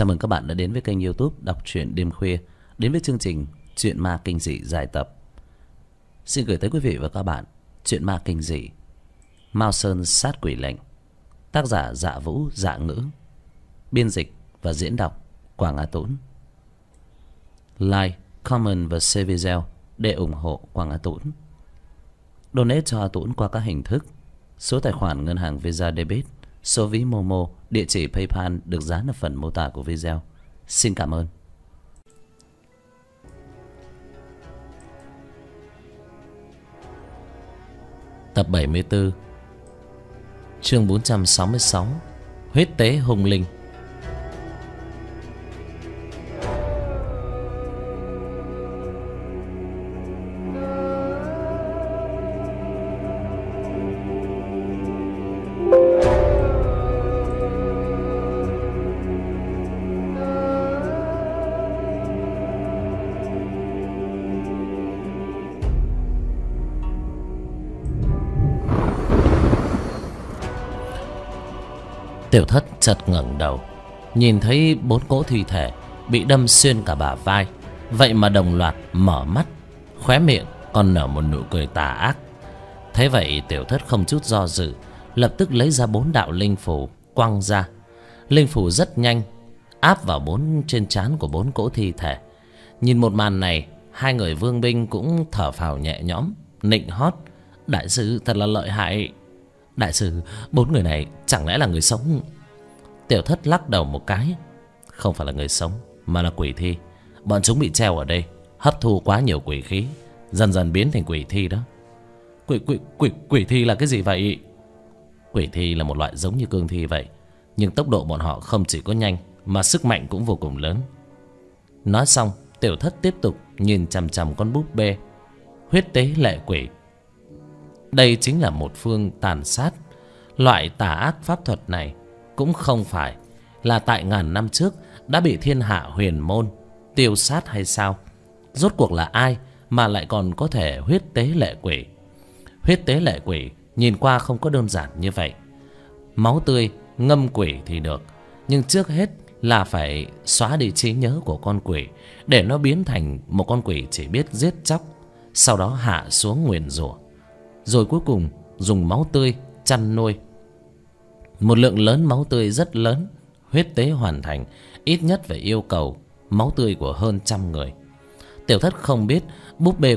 Chào mừng các bạn đã đến với kênh YouTube Đọc Truyện Đêm Khuya, đến với chương trình Chuyện Ma Kinh Dị dài tập. Xin gửi tới quý vị và các bạn Chuyện Ma Kinh Dị Mao Sơn Sát Quỷ Lệnh, tác giả Dạ Vũ, Dạ Ngữ, biên dịch và diễn đọc Quàng A Tũn. Like, comment và share video để ủng hộ Quàng A Tũn. Donate cho A Tũn qua các hình thức: số tài khoản ngân hàng Visa Debit, số ví Momo, địa chỉ PayPal được dán ở phần mô tả của video. Xin cảm ơn. Tập 74, chương 466, Huyết tế Hùng Linh. Tiểu Thất chợt ngẩng đầu, nhìn thấy 4 cỗ thi thể bị đâm xuyên cả bả vai, vậy mà đồng loạt mở mắt, khóe miệng còn nở một nụ cười tà ác. Thế vậy Tiểu Thất không chút do dự, lập tức lấy ra 4 đạo linh phù quăng ra. Linh phù rất nhanh áp vào trên trán của 4 cỗ thi thể. Nhìn một màn này, hai người Vương Bình cũng thở phào nhẹ nhõm, nịnh hót: đại sư thật là lợi hại. Đại sư, 4 người này chẳng lẽ là người sống? Tiểu Thất lắc đầu một cái: không phải là người sống, mà là quỷ thi. Bọn chúng bị treo ở đây, hấp thu quá nhiều quỷ khí, dần dần biến thành quỷ thi đó. Quỷ thi là cái gì vậy? Quỷ thi là một loại giống như cương thi vậy, nhưng tốc độ bọn họ không chỉ có nhanh, mà sức mạnh cũng vô cùng lớn. Nói xong, Tiểu Thất tiếp tục nhìn chằm chằm con búp bê Huyết tế lệ quỷ. Đây chính là một phương tàn sát. Loại tà ác pháp thuật này cũng không phải là tại ngàn năm trước đã bị thiên hạ huyền môn tiêu sát hay sao? Rốt cuộc là ai mà lại còn có thể huyết tế lệ quỷ? Huyết tế lệ quỷ nhìn qua không có đơn giản như vậy. Máu tươi ngâm quỷ thì được, nhưng trước hết là phải xóa đi trí nhớ của con quỷ, để nó biến thành một con quỷ chỉ biết giết chóc, sau đó hạ xuống nguyền rủa, rồi cuối cùng dùng máu tươi chăn nuôi. Một lượng lớn máu tươi rất lớn, huyết tế hoàn thành ít nhất phải yêu cầu máu tươi của hơn 100 người. Tiểu Thất không biết búp bê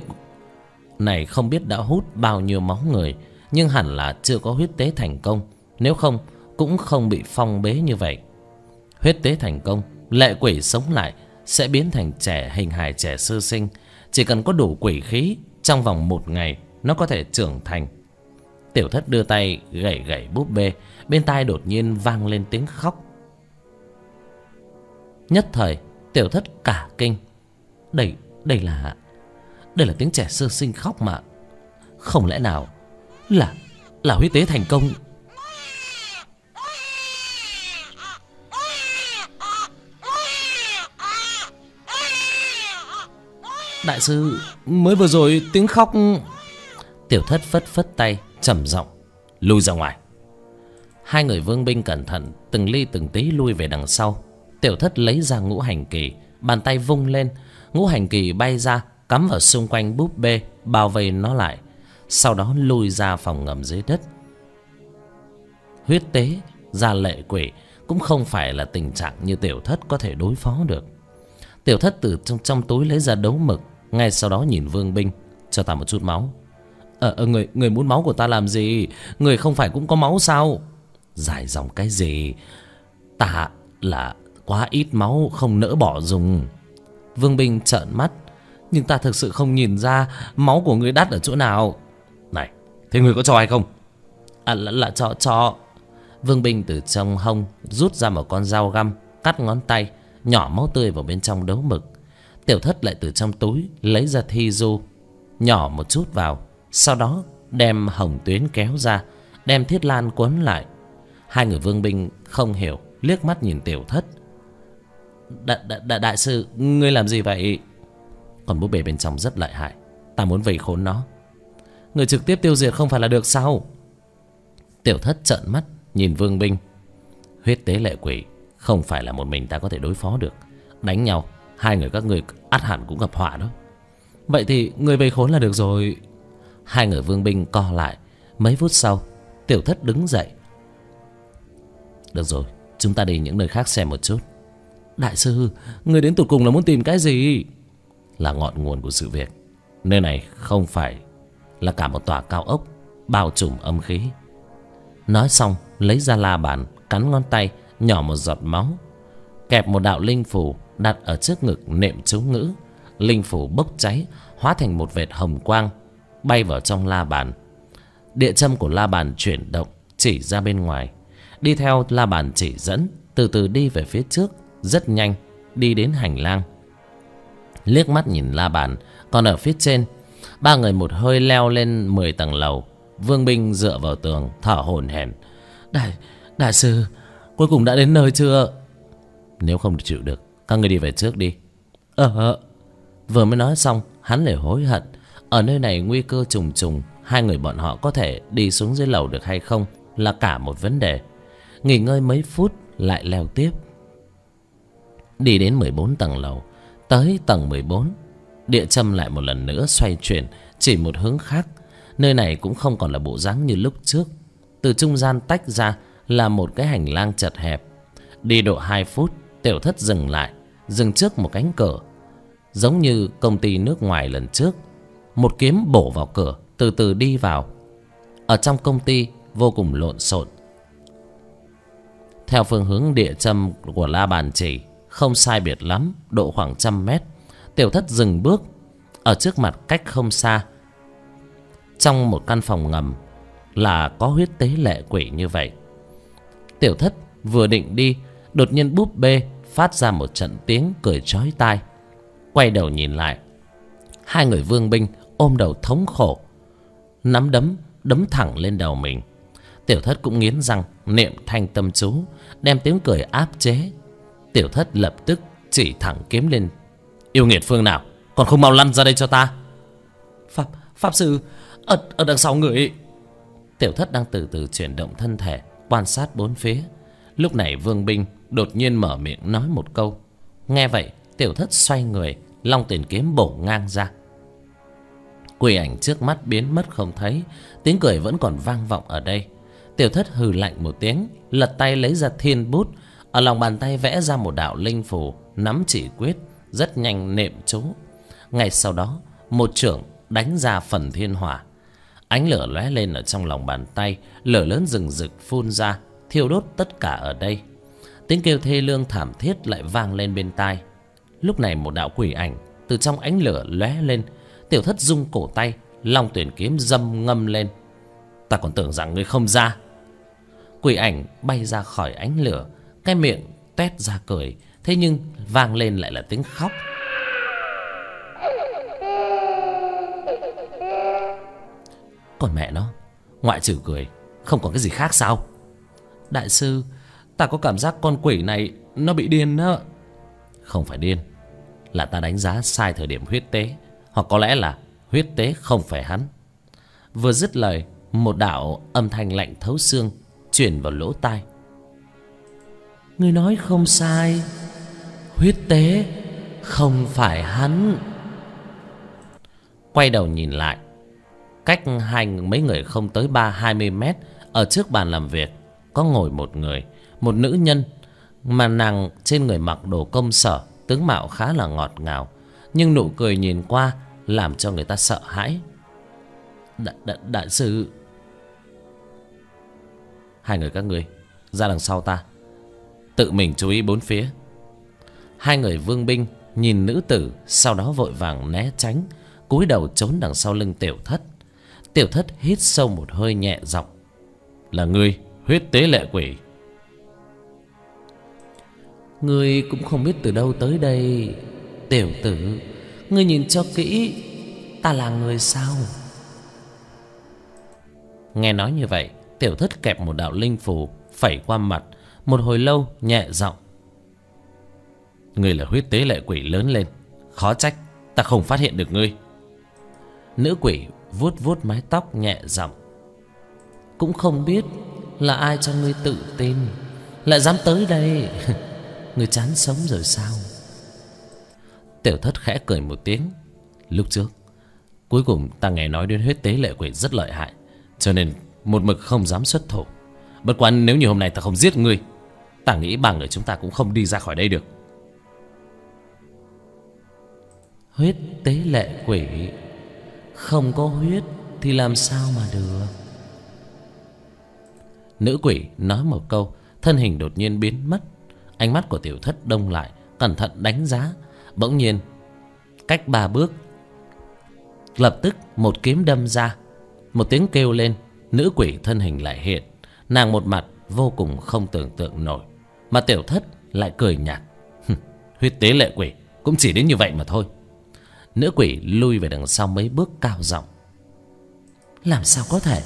này không biết đã hút bao nhiêu máu người, nhưng hẳn là chưa có huyết tế thành công, nếu không cũng không bị phong bế như vậy. Huyết tế thành công, lệ quỷ sống lại sẽ biến thành trẻ hình hài, trẻ sơ sinh. Chỉ cần có đủ quỷ khí, trong vòng 1 ngày nó có thể trưởng thành. Tiểu Thất đưa tay gẩy gẩy búp bê, bên tai đột nhiên vang lên tiếng khóc. Nhất thời Tiểu Thất cả kinh: Đây là tiếng trẻ sơ sinh khóc mà. Không lẽ nào là huyết tế thành công? Đại sư, mới vừa rồi tiếng khóc... Tiểu Thất phất phất tay, trầm giọng: lui ra ngoài. Hai người Vương Bình cẩn thận từng ly từng tí lui về đằng sau. Tiểu Thất lấy ra ngũ hành kỳ, bàn tay vung lên, ngũ hành kỳ bay ra cắm vào xung quanh búp bê, bao vây nó lại, sau đó lui ra phòng ngầm dưới đất. Huyết tế ra lệ quỷ cũng không phải là tình trạng như Tiểu Thất có thể đối phó được. Tiểu Thất từ trong túi lấy ra đấu mực, ngay sau đó nhìn Vương Bình: cho ta một chút máu. Người muốn máu của ta làm gì? Người không phải cũng có máu sao? Dài dòng cái gì? Ta là quá ít máu, không nỡ bỏ dùng. Vương Bình trợn mắt: nhưng ta thực sự không nhìn ra máu của người đắt ở chỗ nào. Này, thế người có cho hay không? Là cho. Vương Bình từ trong hông rút ra một con dao găm, cắt ngón tay, nhỏ máu tươi vào bên trong đấu mực. Tiểu Thất lại từ trong túi lấy ra thi du, nhỏ một chút vào, sau đó đem hồng tuyến kéo ra, đem thiết lan quấn lại. Hai người Vương Bình không hiểu, liếc mắt nhìn Tiểu Thất: đại sư, ngươi làm gì vậy? Còn búp bê bên trong rất lợi hại, ta muốn vây khốn nó. Người trực tiếp tiêu diệt không phải là được sao? Tiểu Thất trợn mắt nhìn Vương Bình: huyết tế lệ quỷ Không phải là một mình ta có thể đối phó được. Đánh nhau, hai người các ngươi ắt hẳn cũng gặp họa đó. Vậy thì người vây khốn là được rồi. Hai người Vương Bình co lại. Mấy phút sau, Tiểu Thất đứng dậy. Được rồi, chúng ta đi những nơi khác xem một chút. Đại sư, người đến tụt cùng là muốn tìm cái gì? Là ngọn nguồn của sự việc. Nơi này không phải là cả một tòa cao ốc bao trùm âm khí. Nói xong, lấy ra la bàn, cắn ngón tay, nhỏ một giọt máu, kẹp một đạo linh phù đặt ở trước ngực, niệm chú ngữ. Linh phù bốc cháy, hóa thành một vệt hồng quang, bay vào trong la bàn. Địa châm của la bàn chuyển động, chỉ ra bên ngoài. Đi theo la bàn chỉ dẫn, từ từ đi về phía trước. Rất nhanh, đi đến hành lang. Liếc mắt nhìn la bàn còn ở phía trên, ba người một hơi leo lên 10 tầng lầu. Vương Bình dựa vào tường thở hổn hển. Đại sư, cuối cùng đã đến nơi chưa? Nếu không chịu được, các người đi về trước đi. Vừa mới nói xong, hắn lại hối hận. Ở nơi này nguy cơ trùng trùng, hai người bọn họ có thể đi xuống dưới lầu được hay không là cả một vấn đề. Nghỉ ngơi mấy phút lại leo tiếp. Đi đến 14 tầng lầu, tới tầng 14, địa châm lại một lần nữa xoay chuyển, chỉ một hướng khác. Nơi này cũng không còn là bộ dáng như lúc trước. Từ trung gian tách ra là một cái hành lang chật hẹp. Đi độ 2 phút, Tiểu Thất dừng lại, dừng trước một cánh cửa. Giống như công ty nước ngoài lần trước, một kiếm bổ vào cửa, từ từ đi vào. Ở trong công ty vô cùng lộn xộn. Theo phương hướng địa châm của la bàn chỉ, không sai biệt lắm, độ khoảng 100 mét. Tiểu Thất dừng bước. Ở trước mặt cách không xa, trong một căn phòng ngầm là có huyết tế lệ quỷ như vậy. Tiểu Thất vừa định đi, đột nhiên búp bê phát ra một trận tiếng cười chói tai. Quay đầu nhìn lại, hai người Vương Bình ôm đầu thống khổ, nắm đấm đấm thẳng lên đầu mình. Tiểu Thất cũng nghiến răng niệm thanh tâm chú, đem tiếng cười áp chế. Tiểu Thất lập tức chỉ thẳng kiếm lên. Yêu nghiệt phương nào, còn không mau lăn ra đây cho ta. Pháp sư, ở đằng sau người. Tiểu Thất đang từ từ chuyển động thân thể, quan sát bốn phía. Lúc này Vương Bình đột nhiên mở miệng nói một câu. Nghe vậy, Tiểu Thất xoay người, long tiền kiếm bổ ngang ra. Quỷ ảnh trước mắt biến mất không thấy. Tiếng cười vẫn còn vang vọng ở đây. Tiểu Thất hừ lạnh một tiếng, lật tay lấy ra thiên bút. Ở lòng bàn tay vẽ ra một đạo linh phù, nắm chỉ quyết, rất nhanh nệm chú. Ngay sau đó, một chưởng đánh ra phần thiên hỏa. Ánh lửa lóe lên ở trong lòng bàn tay, lửa lớn rừng rực phun ra, thiêu đốt tất cả ở đây. Tiếng kêu thê lương thảm thiết lại vang lên bên tai. Lúc này một đạo quỷ ảnh từ trong ánh lửa lóe lên. Tiểu Thất rung cổ tay, long tuyển kiếm dâm ngâm lên. Ta còn tưởng rằng ngươi không ra. Quỷ ảnh bay ra khỏi ánh lửa, cái miệng tét ra cười, thế nhưng vang lên lại là tiếng khóc. Còn mẹ nó, ngoại trừ cười không có cái gì khác sao? Đại sư, ta có cảm giác con quỷ này nó bị điên đó. Không phải điên, là ta đánh giá sai thời điểm huyết tế, hoặc có lẽ là huyết tế không phải hắn. Vừa dứt lời, một đạo âm thanh lạnh thấu xương truyền vào lỗ tai. Ngươi nói không sai, huyết tế không phải hắn. Quay đầu nhìn lại, cách mấy người không tới 20 mét, ở trước bàn làm việc có ngồi một người, một nữ nhân. Mà nàng trên người mặc đồ công sở, tướng mạo khá là ngọt ngào, nhưng nụ cười nhìn qua làm cho người ta sợ hãi. Đại sư, hai người các ngươi ra đằng sau ta, tự mình chú ý bốn phía. Hai người Vương Bình nhìn nữ tử, sau đó vội vàng né tránh, cúi đầu trốn đằng sau lưng Tiểu Thất. Tiểu Thất hít sâu một hơi, nhẹ giọng. Là ngươi, huyết tế lệ quỷ. Ngươi cũng không biết từ đâu tới đây. Tiểu tử, ngươi nhìn cho kỹ, ta là người sao? Nghe nói như vậy, Tiểu Thất kẹp một đạo linh phù phẩy qua mặt. Một hồi lâu nhẹ giọng. Ngươi là huyết tế lệ quỷ lớn lên, khó trách ta không phát hiện được ngươi. Nữ quỷ vuốt vuốt mái tóc nhẹ giọng. Cũng không biết là ai cho ngươi tự tin, lại dám tới đây. Người chán sống rồi sao? Tiểu Thất khẽ cười một tiếng. Lúc trước cuối cùng ta nghe nói đến huyết tế lệ quỷ rất lợi hại, cho nên một mực không dám xuất thủ. Bất quá nếu như hôm nay ta không giết ngươi, ta nghĩ ba người chúng ta cũng không đi ra khỏi đây được. Huyết tế lệ quỷ, không có huyết thì làm sao mà được. Nữ quỷ nói một câu, thân hình đột nhiên biến mất. Ánh mắt của Tiểu Thất đông lại, cẩn thận đánh giá. Bỗng nhiên cách ba bước, lập tức một kiếm đâm ra. Một tiếng kêu lên, nữ quỷ thân hình lại hiện. Nàng một mặt vô cùng không tưởng tượng nổi, mà Tiểu Thất lại cười nhạt. Huyết tế lệ quỷ cũng chỉ đến như vậy mà thôi. Nữ quỷ lui về đằng sau mấy bước, cao giọng. Làm sao có thể?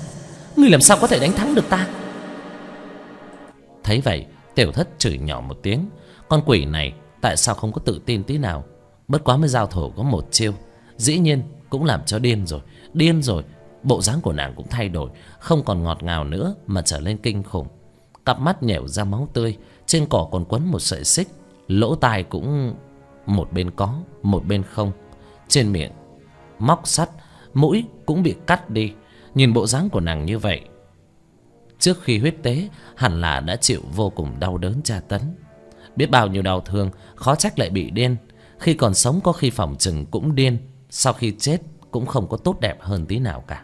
Ngươi làm sao có thể đánh thắng được ta? Thấy vậy, Tiểu Thất chửi nhỏ một tiếng. Con quỷ này tại sao không có tự tin tí nào? Bất quá mới giao thủ có một chiêu, dĩ nhiên cũng làm cho điên rồi. Điên rồi, bộ dáng của nàng cũng thay đổi, không còn ngọt ngào nữa mà trở lên kinh khủng. Cặp mắt nhẻo ra máu tươi, trên cổ còn quấn một sợi xích, lỗ tai cũng một bên có, một bên không. Trên miệng móc sắt, mũi cũng bị cắt đi. Nhìn bộ dáng của nàng như vậy, trước khi huyết tế hẳn là đã chịu vô cùng đau đớn tra tấn, biết bao nhiêu đau thương, khó trách lại bị điên. Khi còn sống có khi phòng chừng cũng điên, sau khi chết cũng không có tốt đẹp hơn tí nào cả.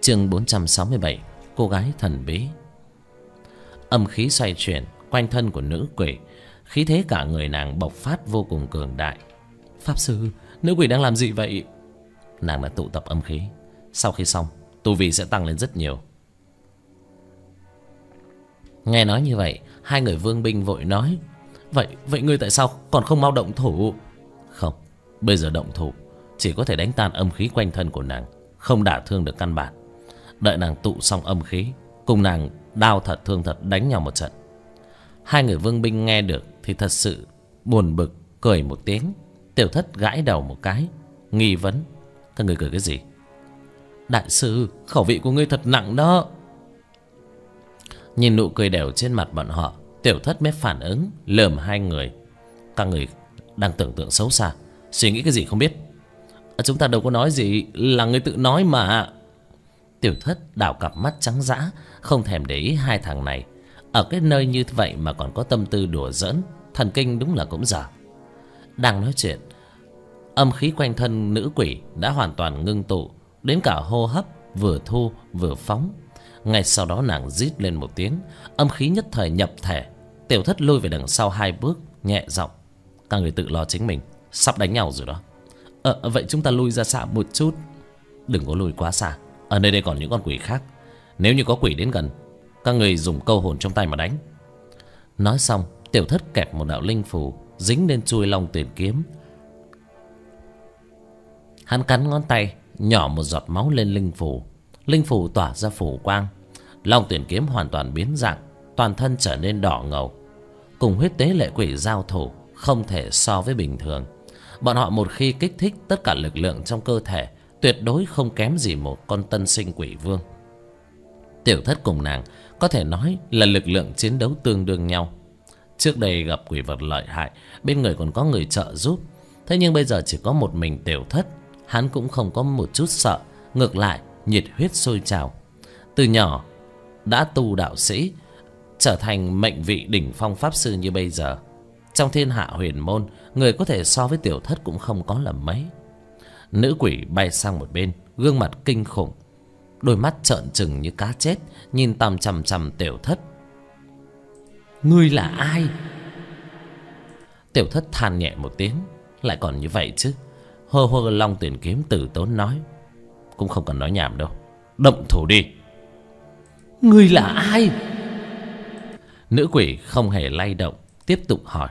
Chương 467, cô gái thần bí. Âm khí xoay chuyển quanh thân của nữ quỷ, khí thế cả người nàng bộc phát vô cùng cường đại. Pháp sư, nữ quỷ đang làm gì vậy? Nàng đã tụ tập âm khí, sau khi xong tu vi sẽ tăng lên rất nhiều. Nghe nói như vậy, hai người Vương Bình vội nói. Vậy ngươi tại sao còn không mau động thủ? Không, bây giờ động thủ chỉ có thể đánh tan âm khí quanh thân của nàng, không đả thương được căn bản. Đợi nàng tụ xong âm khí, cùng nàng đao thật thương thật đánh nhau một trận. Hai người Vương Bình nghe được thì thật sự buồn bực, cười một tiếng. Tiểu Thất gãi đầu một cái, nghi vấn. Các người cười cái gì? Đại sư, khẩu vị của ngươi thật nặng đó. Nhìn nụ cười đều trên mặt bọn họ, Tiểu Thất mới phản ứng, lườm hai người. Các người đang tưởng tượng xấu xa, suy nghĩ cái gì không biết. Chúng ta đâu có nói gì, là người tự nói mà. Tiểu Thất đảo cặp mắt trắng dã, không thèm để ý hai thằng này. Ở cái nơi như vậy mà còn có tâm tư đùa giỡn, thần kinh đúng là cũng dở. Đang nói chuyện, âm khí quanh thân nữ quỷ đã hoàn toàn ngưng tụ, đến cả hô hấp vừa thu vừa phóng. Ngay sau đó nàng rít lên một tiếng, âm khí nhất thời nhập thể. Tiểu Thất lùi về đằng sau hai bước, nhẹ giọng. Các người tự lo chính mình, sắp đánh nhau rồi đó. Vậy chúng ta lui ra xa một chút. Đừng có lùi quá xa, ở nơi đây còn những con quỷ khác. Nếu như có quỷ đến gần, các người dùng câu hồn trong tay mà đánh. Nói xong, Tiểu Thất kẹp một đạo linh phù dính lên chuôi long tuyền kiếm. Hắn cắn ngón tay, nhỏ một giọt máu lên linh phù. Linh phù tỏa ra phù quang, long tuyền kiếm hoàn toàn biến dạng, toàn thân trở nên đỏ ngầu. Cùng huyết tế lệ quỷ giao thủ không thể so với bình thường. Bọn họ một khi kích thích tất cả lực lượng trong cơ thể, tuyệt đối không kém gì một con tân sinh quỷ vương. Tiểu Thất cùng nàng có thể nói là lực lượng chiến đấu tương đương nhau. Trước đây gặp quỷ vật lợi hại, bên người còn có người trợ giúp. Thế nhưng bây giờ chỉ có một mình Tiểu Thất, hắn cũng không có một chút sợ, ngược lại nhiệt huyết sôi trào. Từ nhỏ đã tu đạo sĩ, trở thành mệnh vị đỉnh phong pháp sư như bây giờ, trong thiên hạ huyền môn, người có thể so với Tiểu Thất cũng không có là mấy. Nữ quỷ bay sang một bên, gương mặt kinh khủng, đôi mắt trợn trừng như cá chết, nhìn tằm chằm chằm Tiểu Thất. Ngươi là ai? Tiểu Thất than nhẹ một tiếng. Lại còn như vậy chứ? Hơ hơ long tuyền kiếm tử tốn nói. Cũng không cần nói nhảm đâu, động thủ đi. Ngươi là ai? Nữ quỷ không hề lay động, tiếp tục hỏi.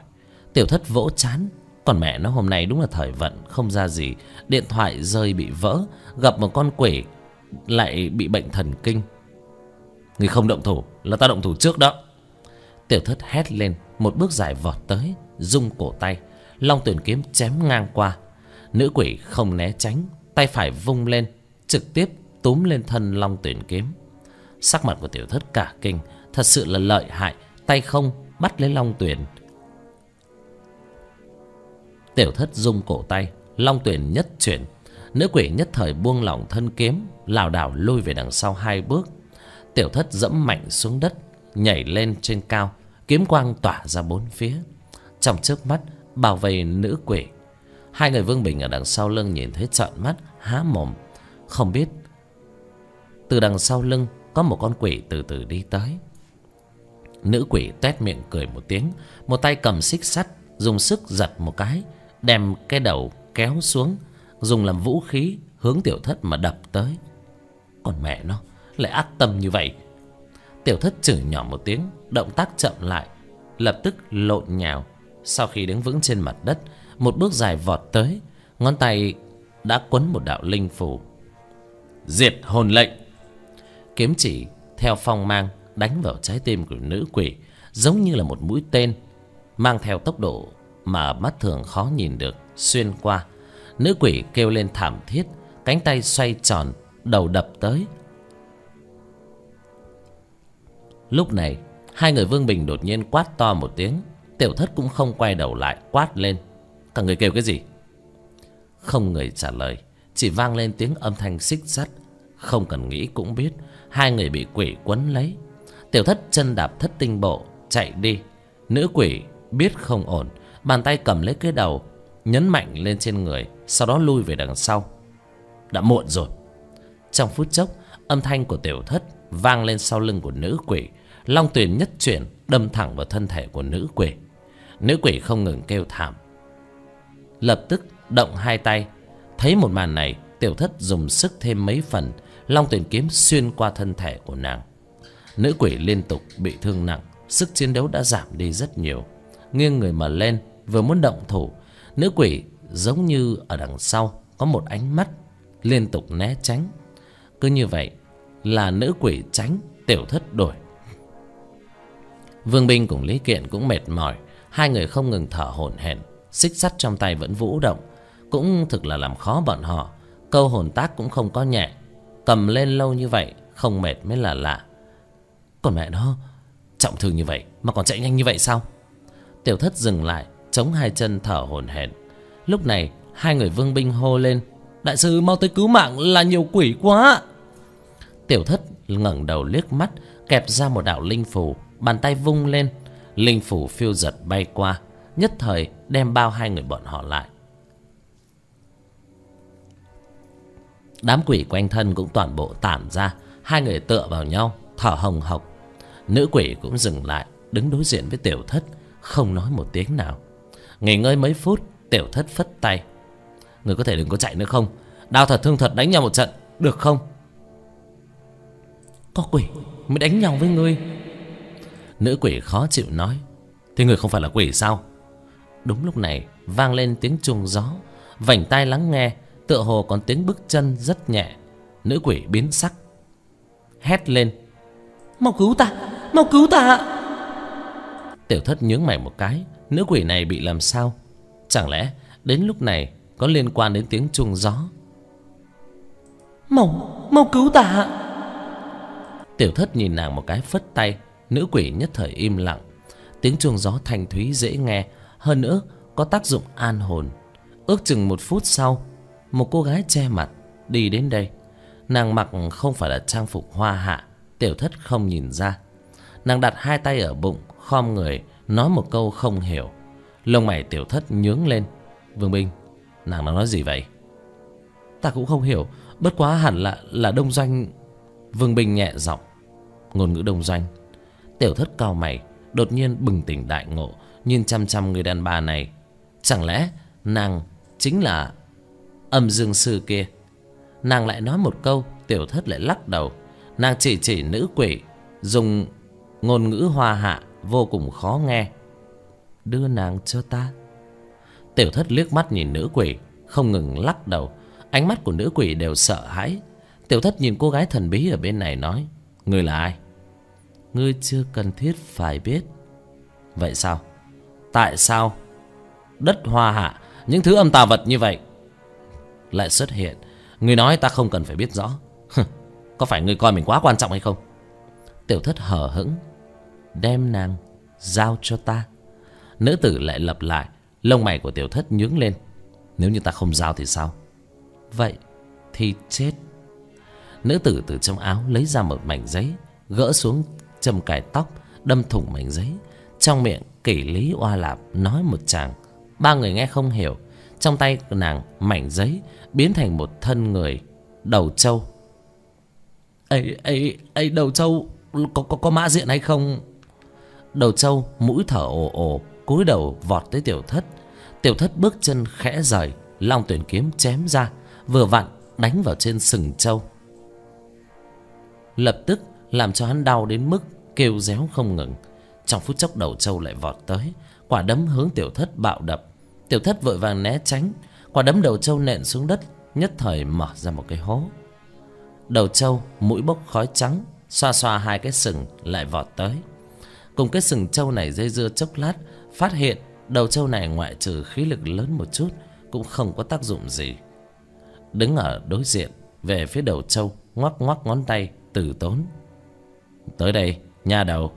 Tiểu Thất vỗ chán. Còn mẹ nó, hôm nay đúng là thời vận không ra gì. Điện thoại rơi bị vỡ, gặp một con quỷ lại bị bệnh thần kinh. Ngươi không động thủ là ta động thủ trước đó. Tiểu Thất hét lên, một bước giải vọt tới, rung cổ tay, long tuyền kiếm chém ngang qua. Nữ quỷ không né tránh, tay phải vung lên, trực tiếp túm lên thân long tuyền kiếm. Sắc mặt của Tiểu Thất cả kinh, thật sự là lợi hại, tay không bắt lấy Long Tuyền. Tiểu Thất rung cổ tay, Long Tuyền nhất chuyển, nữ quỷ nhất thời buông lỏng thân kiếm, lảo đảo lùi về đằng sau hai bước. Tiểu Thất dẫm mạnh xuống đất, nhảy lên trên cao, kiếm quang tỏa ra bốn phía, trong trước mắt bảo vệ nữ quỷ. Hai người Vương Bình ở đằng sau lưng nhìn thấy trợn mắt há mồm, không biết từ đằng sau lưng có một con quỷ từ từ đi tới. Nữ quỷ tét miệng cười một tiếng, một tay cầm xích sắt, dùng sức giật một cái, đem cái đầu kéo xuống, dùng làm vũ khí hướng Tiểu Thất mà đập tới. Còn mẹ nó, lại ác tâm như vậy. Tiểu Thất chửi nhỏ một tiếng, động tác chậm lại, lập tức lộn nhào. Sau khi đứng vững trên mặt đất, một bước dài vọt tới, ngón tay đã quấn một đạo linh phù. Diệt hồn lệnh! Kiếm chỉ theo phong mang đánh vào trái tim của nữ quỷ, giống như là một mũi tên, mang theo tốc độ mà mắt thường khó nhìn được, xuyên qua. Nữ quỷ kêu lên thảm thiết, cánh tay xoay tròn, đầu đập tới. Lúc này, hai người Vương Bình đột nhiên quát to một tiếng. Tiểu Thất cũng không quay đầu lại, quát lên. Cả người kêu cái gì? Không người trả lời, chỉ vang lên tiếng âm thanh xích sắt. Không cần nghĩ cũng biết, hai người bị quỷ quấn lấy. Tiểu Thất chân đạp thất tinh bộ, chạy đi. Nữ quỷ biết không ổn, bàn tay cầm lấy cái đầu, nhấn mạnh lên trên người, sau đó lui về đằng sau. Đã muộn rồi. Trong phút chốc, âm thanh của Tiểu Thất vang lên sau lưng của nữ quỷ. Long Tuyền nhất chuyển, đâm thẳng vào thân thể của nữ quỷ. Nữ quỷ không ngừng kêu thảm, lập tức động hai tay. Thấy một màn này, Tiểu Thất dùng sức thêm mấy phần, Long Tuyền kiếm xuyên qua thân thể của nàng. Nữ quỷ liên tục bị thương nặng, sức chiến đấu đã giảm đi rất nhiều, nghiêng người mà lên, vừa muốn động thủ, nữ quỷ giống như ở đằng sau có một ánh mắt, liên tục né tránh. Cứ như vậy là nữ quỷ tránh, Tiểu Thất đổi. Vương Bình cùng Lý Kiện cũng mệt mỏi, hai người không ngừng thở hổn hển, xích sắt trong tay vẫn vũ động, cũng thực là làm khó bọn họ. Câu hồn tác cũng không có nhẹ, cầm lên lâu như vậy không mệt mới là lạ. Còn mẹ nó, trọng thương như vậy mà còn chạy nhanh như vậy sao? Tiểu Thất dừng lại, chống hai chân thở hổn hển. Lúc này hai người Vương Bình hô lên, đại sư mau tới cứu mạng, là nhiều quỷ quá. Tiểu Thất ngẩng đầu liếc mắt, kẹp ra một đạo linh phù, bàn tay vung lên, linh phù phiêu giật bay qua, nhất thời đem bao hai người bọn họ lại. Đám quỷ quanh thân cũng toàn bộ tản ra, hai người tựa vào nhau thở hồng hộc. Nữ quỷ cũng dừng lại, đứng đối diện với Tiểu Thất, không nói một tiếng nào. Nghỉ ngơi mấy phút, Tiểu Thất phất tay. Người có thể đừng có chạy nữa không? Đao thật thương thật đánh nhau một trận được không? Có quỷ mới đánh nhau với ngươi. Nữ quỷ khó chịu nói. Thì người không phải là quỷ sao? Đúng lúc này vang lên tiếng chuông gió, vành tai lắng nghe, tựa hồ còn tiếng bước chân rất nhẹ. Nữ quỷ biến sắc, hét lên, mau cứu ta, mau cứu ta. Tiểu Thất nhướng mày một cái, nữ quỷ này bị làm sao? Chẳng lẽ đến lúc này có liên quan đến tiếng chuông gió? Mau cứu ta. Tiểu Thất nhìn nàng một cái, phất tay, nữ quỷ nhất thời im lặng. Tiếng chuông gió thanh thúy dễ nghe, hơn nữa có tác dụng an hồn. Ước chừng một phút sau, một cô gái che mặt đi đến đây. Nàng mặc không phải là trang phục hoa hạ, Tiểu Thất không nhìn ra. Nàng đặt hai tay ở bụng, khom người, nói một câu không hiểu. Lông mày Tiểu Thất nhướng lên. Vương Bình, nàng đang nói gì vậy? Ta cũng không hiểu, bất quá hẳn là Đông Doanh. Vương Bình nhẹ giọng, ngôn ngữ Đông Doanh. Tiểu Thất cau mày, đột nhiên bừng tỉnh đại ngộ, nhìn chăm chăm người đàn bà này. Chẳng lẽ nàng chính là âm dương sư kia? Nàng lại nói một câu, Tiểu Thất lại lắc đầu. Nàng chỉ nữ quỷ, dùng ngôn ngữ hoa hạ vô cùng khó nghe. Đưa nàng cho ta. Tiểu Thất liếc mắt nhìn nữ quỷ, không ngừng lắc đầu. Ánh mắt của nữ quỷ đều sợ hãi. Tiểu Thất nhìn cô gái thần bí ở bên này nói, ngươi là ai? Ngươi chưa cần thiết phải biết. Vậy sao? Tại sao đất hoa hạ, những thứ âm tà vật như vậy lại xuất hiện? Ngươi nói ta không cần phải biết rõ. Có phải ngươi coi mình quá quan trọng hay không? Tiểu Thất hờ hững. Đem nàng giao cho ta. Nữ tử lại lặp lại. Lông mày của Tiểu Thất nhướng lên. Nếu như ta không giao thì sao? Vậy thì chết. Nữ tử từ trong áo lấy ra một mảnh giấy, gỡ xuống châm cài tóc, đâm thủng mảnh giấy. Trong miệng kỷ lý oa lạp nói một tràng. Ba người nghe không hiểu. Trong tay nàng mảnh giấy biến thành một thân người đầu trâu. Ấy đầu trâu có mã diện hay không? Đầu trâu mũi thở ồ ồ, cúi đầu vọt tới Tiểu Thất. Tiểu Thất bước chân khẽ rời, long tuyền kiếm chém ra, vừa vặn đánh vào trên sừng trâu, lập tức làm cho hắn đau đến mức kêu réo không ngừng. Trong phút chốc đầu trâu lại vọt tới, quả đấm hướng Tiểu Thất bạo đập. Tiểu Thất vội vàng né tránh, quả đấm đầu trâu nện xuống đất, nhất thời mở ra một cái hố. Đầu trâu mũi bốc khói trắng, xoa xoa hai cái sừng lại vọt tới. Cùng cái sừng trâu này dây dưa chốc lát, phát hiện đầu trâu này ngoại trừ khí lực lớn một chút cũng không có tác dụng gì. Đứng ở đối diện về phía đầu trâu, ngoắc ngoắc ngón tay từ tốn. Tới đây nha đầu.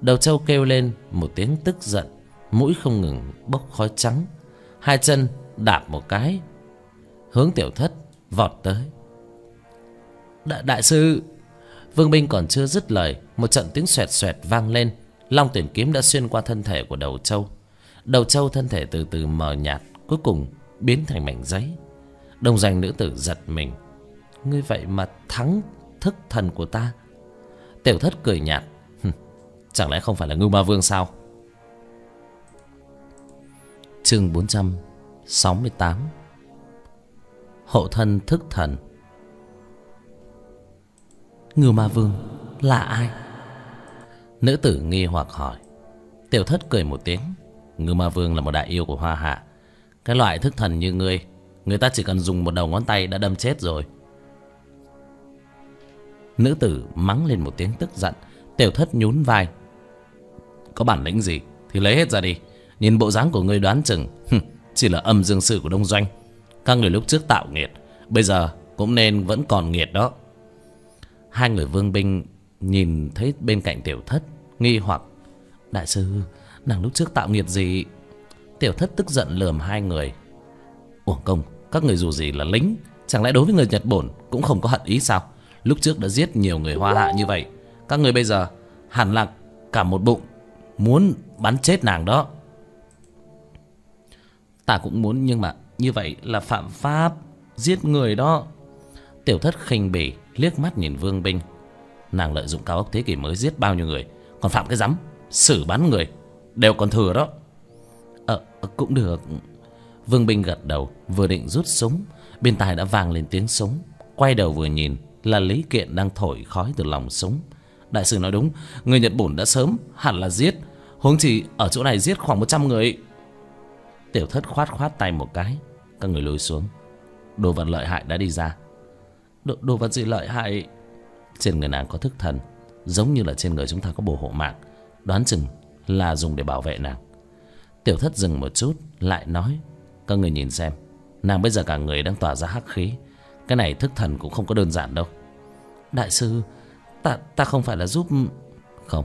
Đầu trâu kêu lên một tiếng tức giận, mũi không ngừng bốc khói trắng, hai chân đạp một cái hướng Tiểu Thất vọt tới. Đại sư! Vương Bình còn chưa dứt lời, một trận tiếng xoẹt xoẹt vang lên. Long tuyền kiếm đã xuyên qua thân thể của đầu trâu. Đầu trâu thân thể từ từ mờ nhạt, cuối cùng biến thành mảnh giấy. Đông Doanh nữ tử giật mình. Ngươi vậy mà thắng thức thần của ta. Tiểu Thất cười nhạt. Chẳng lẽ không phải là Ngưu Ma Vương sao? Chương 468. Hộ thân thức thần. Ngưu Ma Vương là ai? Nữ tử nghi hoặc hỏi. Tiểu Thất cười một tiếng. Ngưu Ma Vương là một đại yêu của Hoa Hạ. Cái loại thức thần như ngươi, người ta chỉ cần dùng một đầu ngón tay đã đâm chết rồi. Nữ tử mắng lên một tiếng tức giận. Tiểu Thất nhún vai. Có bản lĩnh gì thì lấy hết ra đi. Nhìn bộ dáng của ngươi đoán chừng chỉ là âm dương sư của Đông Doanh. Các người lúc trước tạo nghiệt, bây giờ cũng nên vẫn còn nghiệt đó. Hai người Vương Bình nhìn thấy bên cạnh Tiểu Thất, nghi hoặc. Đại sư, nàng lúc trước tạo nghiệt gì? Tiểu Thất tức giận lườm hai người. Uổng công, các người dù gì là lính, chẳng lẽ đối với người Nhật Bổn cũng không có hận ý sao? Lúc trước đã giết nhiều người Hoa Hạ như vậy, các người bây giờ hẳn là cả một bụng muốn bắn chết nàng đó. Ta cũng muốn, nhưng mà như vậy là phạm pháp, giết người đó. Tiểu Thất khinh bỉ liếc mắt nhìn Vương Bình. Nàng lợi dụng cao ốc thế kỷ mới giết bao nhiêu người, còn phạm cái rắm, xử bắn người đều còn thừa đó. Cũng được. Vương Bình gật đầu, vừa định rút súng, bên tai đã vang lên tiếng súng. Quay đầu vừa nhìn là Lý Kiện đang thổi khói từ lòng súng. Đại sư nói đúng, người Nhật Bổn đã sớm hẳn là giết, huống chỉ ở chỗ này giết khoảng 100 người. Tiểu Thất khoát tay một cái. Các người lùi xuống. Đồ vật lợi hại đã đi ra. Đồ vật gì lợi hại? Trên người nàng có thức thần, giống như là trên người chúng ta có bồ hộ mạng, đoán chừng là dùng để bảo vệ nàng. Tiểu Thất dừng một chút lại nói. Các người nhìn xem, nàng bây giờ cả người đang tỏa ra hắc khí. Cái này thức thần cũng không có đơn giản đâu. Đại sư, ta không phải là giúp... Không,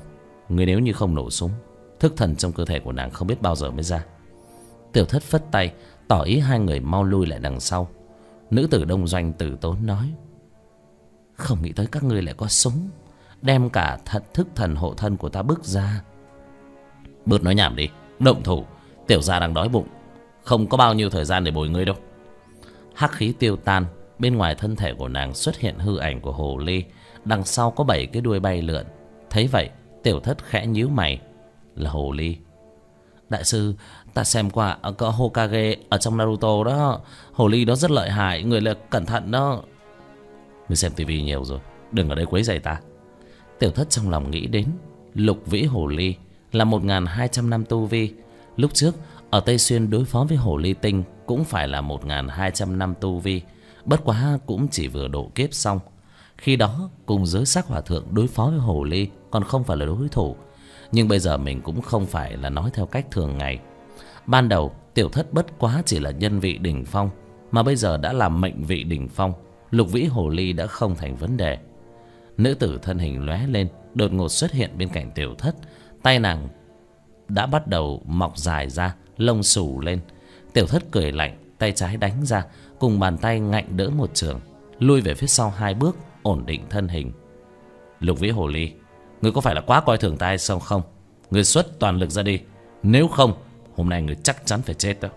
người nếu như không nổ súng, thức thần trong cơ thể của nàng không biết bao giờ mới ra. Tiểu Thất phất tay tỏ ý hai người mau lui lại đằng sau. Nữ tử Đông Doanh từ tốn nói. Không nghĩ tới các ngươi lại có súng, đem cả thức thần hộ thân của ta bước ra. Bớt nói nhảm đi, động thủ. Tiểu gia đang đói bụng, không có bao nhiêu thời gian để bồi ngươi đâu. Hắc khí tiêu tan, bên ngoài thân thể của nàng xuất hiện hư ảnh của hồ ly, đằng sau có 7 cái đuôi bay lượn. Thấy vậy, Tiểu Thất khẽ nhíu mày. Là hồ ly. Đại sư, ta xem qua có Hokage ở trong Naruto đó. Hồ ly đó rất lợi hại, người là cẩn thận đó. Mình xem tivi nhiều rồi, đừng ở đây quấy rầy ta. Tiểu Thất trong lòng nghĩ đến. Lục vĩ hồ ly là 1200 năm tu vi. Lúc trước ở Tây Xuyên đối phó với hồ ly tinh cũng phải là 1200 năm tu vi. Bất quá cũng chỉ vừa độ kiếp xong. Khi đó cùng giới sắc hòa thượng đối phó với hồ ly còn không phải là đối thủ. Nhưng bây giờ mình cũng không phải là nói theo cách thường ngày. Ban đầu Tiểu Thất bất quá chỉ là nhân vị đỉnh phong, mà bây giờ đã là mệnh vị đỉnh phong. Lục vĩ hồ ly đã không thành vấn đề. Nữ tử thân hình lóe lên, đột ngột xuất hiện bên cạnh Tiểu Thất. Tay nàng đã bắt đầu mọc dài ra, lông xù lên. Tiểu Thất cười lạnh, tay trái đánh ra, cùng bàn tay ngạnh đỡ một chưởng, lui về phía sau hai bước, ổn định thân hình. Lục Vĩ Hồ Ly, ngươi có phải là quá coi thường ta sao không? Ngươi xuất toàn lực ra đi, nếu không hôm nay ngươi chắc chắn phải chết đó.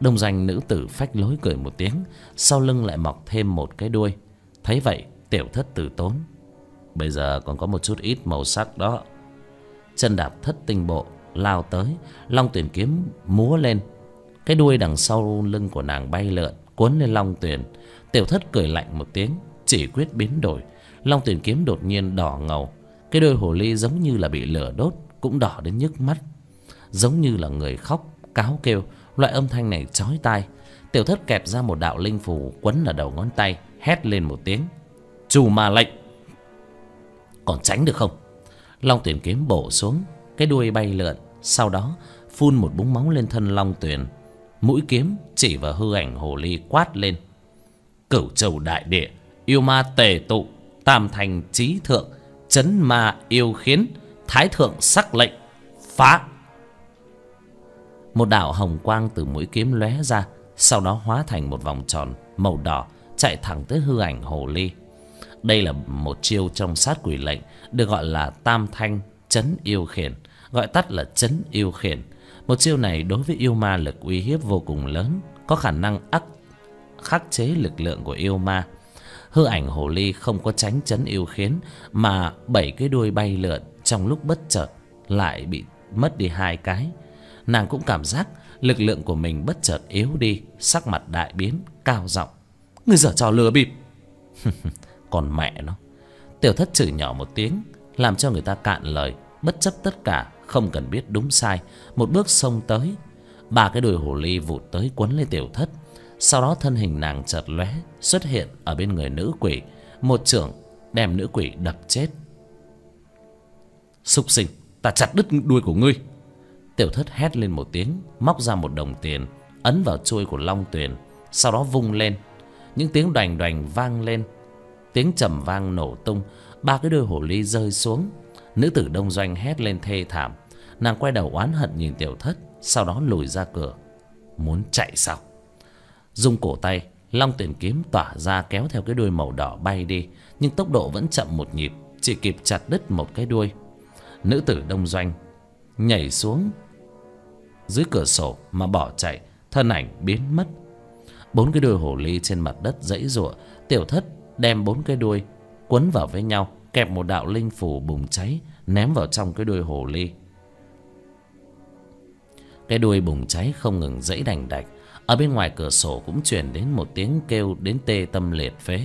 Đông Doanh nữ tử phách lối cười một tiếng, sau lưng lại mọc thêm một cái đuôi. Thấy vậy, Tiểu Thất từ tốn, bây giờ còn có một chút ít màu sắc đó. Chân đạp thất tinh bộ lao tới, long tuyền kiếm múa lên, cái đuôi đằng sau lưng của nàng bay lượn cuốn lên long tuyền. Tiểu Thất cười lạnh một tiếng, chỉ quyết biến đổi, long tuyền kiếm đột nhiên đỏ ngầu. Cái đôi hồ ly giống như là bị lửa đốt, cũng đỏ đến nhức mắt, giống như là người khóc cáo kêu. Loại âm thanh này chói tai. Tiểu Thất kẹp ra một đạo linh phù quấn ở đầu ngón tay, hét lên một tiếng, trù ma lệnh, còn tránh được không? Long tuyền kiếm bổ xuống, cái đuôi bay lượn, sau đó phun một búng máu lên thân long tuyền. Mũi kiếm chỉ vào hư ảnh hồ ly, quát lên, cửu châu đại địa, yêu ma tề tụ, tam thanh chí thượng, chấn ma yêu khiến, thái thượng sắc lệnh, phá. Một đạo hồng quang từ mũi kiếm lóe ra, sau đó hóa thành một vòng tròn màu đỏ chạy thẳng tới hư ảnh hồ ly. Đây là một chiêu trong sát quỷ lệnh, được gọi là tam thanh chấn yêu khiển, gọi tắt là chấn yêu khiển. Một chiêu này đối với yêu ma lực uy hiếp vô cùng lớn, có khả năng khắc chế lực lượng của yêu ma. Hư ảnh hồ ly không có tránh chấn yêu khiến, mà bảy cái đuôi bay lượn, trong lúc bất chợt lại bị mất đi hai cái. Nàng cũng cảm giác lực lượng của mình bất chợt yếu đi, sắc mặt đại biến, cao giọng, ngươi giở trò lừa bịp. Còn mẹ nó. Tiểu Thất chửi nhỏ một tiếng, làm cho người ta cạn lời, bất chấp tất cả, không cần biết đúng sai, một bước xông tới. Ba cái đuôi hồ ly vụt tới quấn lên Tiểu Thất, sau đó thân hình nàng chợt lóe, xuất hiện ở bên người nữ quỷ, một chưởng đem nữ quỷ đập chết. Súc sinh, ta chặt đứt đuôi của ngươi. Tiểu Thất hét lên một tiếng, móc ra một đồng tiền, ấn vào chuôi của long tuyền, sau đó vung lên. Những tiếng đoành đoành vang lên, tiếng trầm vang nổ tung, ba cái đuôi hồ ly rơi xuống. Nữ tử Đông Doanh hét lên thê thảm, nàng quay đầu oán hận nhìn Tiểu Thất, sau đó lùi ra cửa. Muốn chạy sao? Dùng cổ tay, long tuyền kiếm tỏa ra kéo theo cái đuôi màu đỏ bay đi, nhưng tốc độ vẫn chậm một nhịp, chỉ kịp chặt đứt một cái đuôi. Nữ tử Đông Doanh nhảy xuống dưới cửa sổ mà bỏ chạy, thân ảnh biến mất. Bốn cái đuôi hồ ly trên mặt đất giãy giụa, Tiểu Thất đem bốn cái đuôi quấn vào với nhau, kẹp một đạo linh phù bùng cháy ném vào trong cái đuôi hồ ly. Cái đuôi bùng cháy không ngừng giãy đành đạch. Ở bên ngoài cửa sổ cũng truyền đến một tiếng kêu đến tê tâm liệt phế.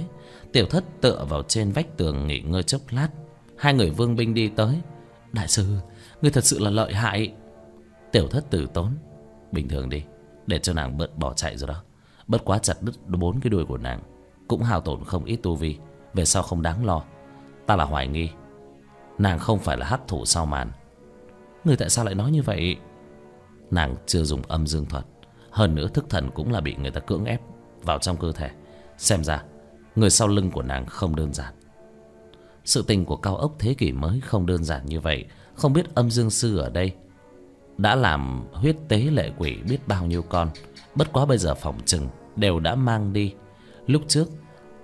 Tiểu Thất tựa vào trên vách tường nghỉ ngơi chốc lát. Hai người Vương Binh đi tới. Đại sư, ngươi thật sự là lợi hại. Tiểu Thất từ tốn, bình thường đi, để cho nàng bớt bỏ chạy rồi đó. Bất quá chặt đứt bốn cái đuôi của nàng cũng hao tổn không ít tu vi, về sau không đáng lo. Ta là hoài nghi nàng không phải là hắc thủ sau màn. Ngươi tại sao lại nói như vậy? Nàng chưa dùng âm dương thuật, hơn nữa thức thần cũng là bị người ta cưỡng ép vào trong cơ thể. Xem ra người sau lưng của nàng không đơn giản. Sự tình của cao ốc thế kỷ mới không đơn giản như vậy. Không biết âm dương sư ở đây đã làm huyết tế lệ quỷ biết bao nhiêu con. Bất quá bây giờ phòng chừng đều đã mang đi. Lúc trước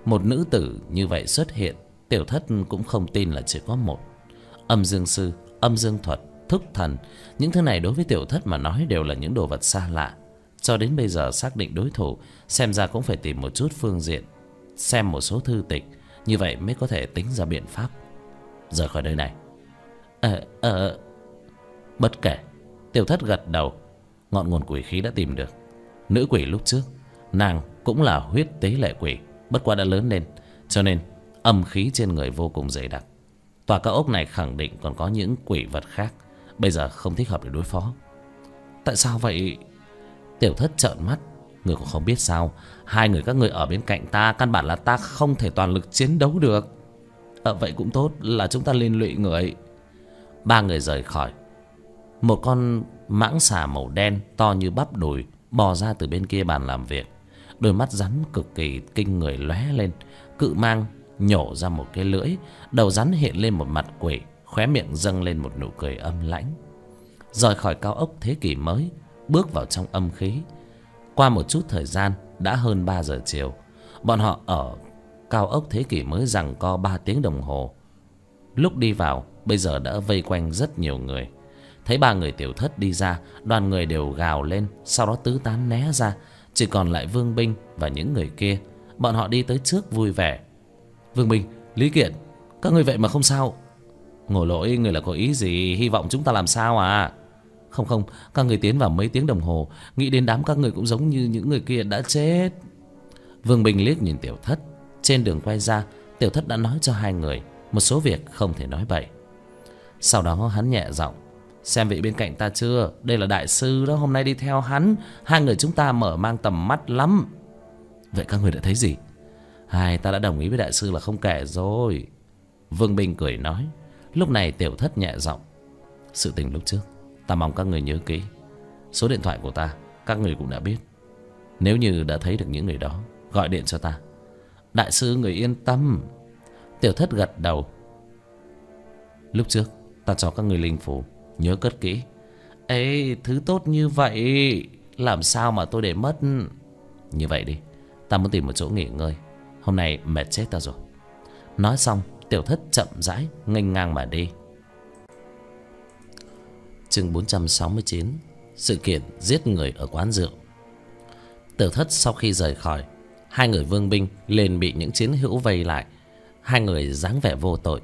một nữ tử như vậy xuất hiện, Tiểu Thất cũng không tin là chỉ có một. Âm dương sư, âm dương thuật, thức thần, những thứ này đối với Tiểu Thất mà nói đều là những đồ vật xa lạ. Cho đến bây giờ xác định đối thủ, xem ra cũng phải tìm một chút phương diện, xem một số thư tịch, như vậy mới có thể tính ra biện pháp rời khỏi nơi này. Bất kể, Tiểu Thất gật đầu. Ngọn nguồn quỷ khí đã tìm được. Nữ quỷ lúc trước, nàng cũng là huyết tế lệ quỷ, bất quá đã lớn lên, cho nên âm khí trên người vô cùng dày đặc. Tòa cao ốc này khẳng định còn có những quỷ vật khác, bây giờ không thích hợp để đối phó. Tại sao vậy? Tiểu Thất trợn mắt. Người cũng không biết sao? Hai người các người ở bên cạnh ta, căn bản là ta không thể toàn lực chiến đấu được. Vậy cũng tốt, là chúng ta liên lụy người. Ba người rời khỏi. Một con mãng xà màu đen to như bắp đùi bò ra từ bên kia bàn làm việc. Đôi mắt rắn cực kỳ kinh người lóe lên, cự mang nhổ ra một cái lưỡi. Đầu rắn hiện lên một mặt quỷ, khóe miệng dâng lên một nụ cười âm lãnh. rời khỏi cao ốc thế kỷ mới, bước vào trong âm khí. Qua một chút thời gian, đã hơn 3 giờ chiều. Bọn họ ở cao ốc thế kỷ mới giằng co 3 tiếng đồng hồ. Lúc đi vào, bây giờ đã vây quanh rất nhiều người. Thấy ba người Tiểu Thất đi ra, đoàn người đều gào lên, sau đó tứ tán né ra. Chỉ còn lại Vương Bình và những người kia. Bọn họ đi tới trước vui vẻ. Vương Bình, Lý Kiện, các người vậy mà không sao? Ngổ lỗi, người là có ý gì? Hy vọng chúng ta làm sao à? Không không, các người tiến vào mấy tiếng đồng hồ, nghĩ đến đám các người cũng giống như những người kia đã chết. Vương Bình liếc nhìn Tiểu Thất. Trên đường quay ra, Tiểu Thất đã nói cho hai người một số việc không thể nói bậy. Sau đó hắn nhẹ giọng, xem vị bên cạnh ta chưa, đây là đại sư đó, hôm nay đi theo hắn, hai người chúng ta mở mang tầm mắt lắm. Vậy các người đã thấy gì? Hai, ta đã đồng ý với đại sư là không kể rồi. Vương Bình cười nói. Lúc này Tiểu Thất nhẹ giọng, sự tình lúc trước ta mong các người nhớ kỹ. Số điện thoại của ta các người cũng đã biết. Nếu như đã thấy được những người đó, gọi điện cho ta. Đại sư người yên tâm. Tiểu Thất gật đầu. Lúc trước ta cho các người linh phù, nhớ cất kỹ. Ê, thứ tốt như vậy làm sao mà tôi để mất. Như vậy đi, ta muốn tìm một chỗ nghỉ ngơi, hôm nay mệt chết ta rồi. Nói xong, Tiểu Thất chậm rãi nghênh ngang mà đi. Chương 469, sự kiện giết người ở quán rượu. Tiểu Thất sau khi rời khỏi, hai người Vương Bình liền bị những chiến hữu vây lại. Hai người dáng vẻ vô tội.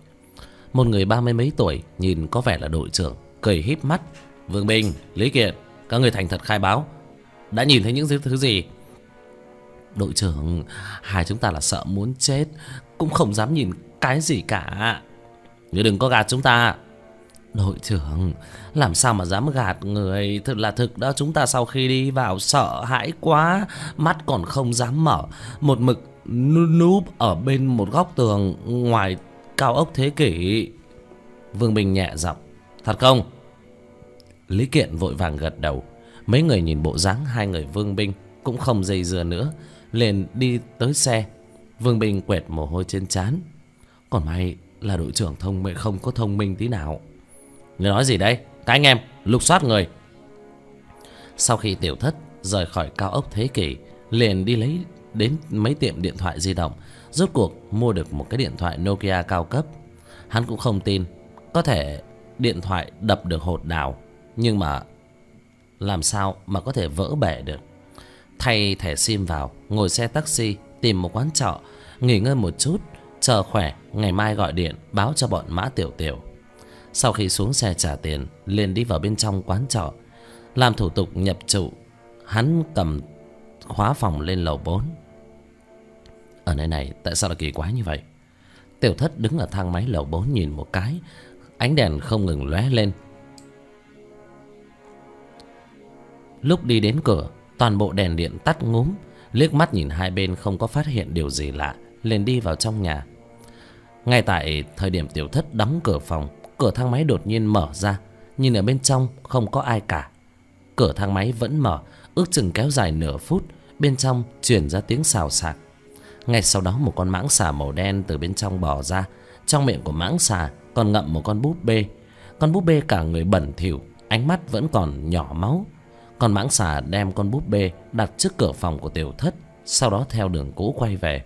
Một người 30 mấy tuổi, nhìn có vẻ là đội trưởng, cười híp mắt. Vương Bình, Lý Kiện, các người thành thật khai báo, đã nhìn thấy những thứ gì? Đội trưởng, hai chúng ta là sợ muốn chết, cũng không dám nhìn cái gì cả. Người đừng có gạt chúng ta. Đội trưởng, làm sao mà dám gạt người. Thật là thực đó, chúng ta sau khi đi vào sợ hãi quá, mắt còn không dám mở, một mực núp ở bên một góc tường ngoài cao ốc thế kỷ. Vương Bình nhẹ giọng, thật không? Lý Kiện vội vàng gật đầu. Mấy người nhìn bộ dáng hai người Vương Bình cũng không dây dưa nữa, liền đi tới xe. Vương Bình quệt mồ hôi trên trán. Còn may là đội trưởng thông minh, không có thông minh tí nào. Người nói gì đây? Các anh em lục soát người. Sau khi Tiểu Thất rời khỏi cao ốc thế kỷ, liền đi lấy đến mấy tiệm điện thoại di động. Rốt cuộc mua được một cái điện thoại Nokia cao cấp. Hắn cũng không tin có thể điện thoại đập được hột đào, nhưng mà làm sao mà có thể vỡ bể được. Thay thẻ sim vào, ngồi xe taxi tìm một quán trọ nghỉ ngơi một chút, chờ khỏe ngày mai gọi điện báo cho bọn Mã Tiểu Tiểu. Sau khi xuống xe trả tiền, liền đi vào bên trong quán trọ làm thủ tục nhập trụ. Hắn cầm khóa phòng lên lầu 4. Ở nơi này tại sao lại kỳ quái như vậy? Tiểu Thất đứng ở thang máy lầu 4 nhìn một cái, ánh đèn không ngừng lóe lên. Lúc đi đến cửa, toàn bộ đèn điện tắt ngúm. Liếc mắt nhìn hai bên không có phát hiện điều gì lạ, liền đi vào trong nhà. Ngay tại thời điểm Tiểu Thất đóng cửa phòng, cửa thang máy đột nhiên mở ra. Nhìn ở bên trong không có ai cả. Cửa thang máy vẫn mở, ước chừng kéo dài nửa phút. Bên trong truyền ra tiếng xào xạc. Ngay sau đó một con mãng xà màu đen từ bên trong bò ra. Trong miệng của mãng xà còn ngậm một con búp bê. Con búp bê cả người bẩn thỉu, ánh mắt vẫn còn nhỏ máu. Con mãng xà đem con búp bê đặt trước cửa phòng của Tiểu Thất, sau đó theo đường cũ quay về.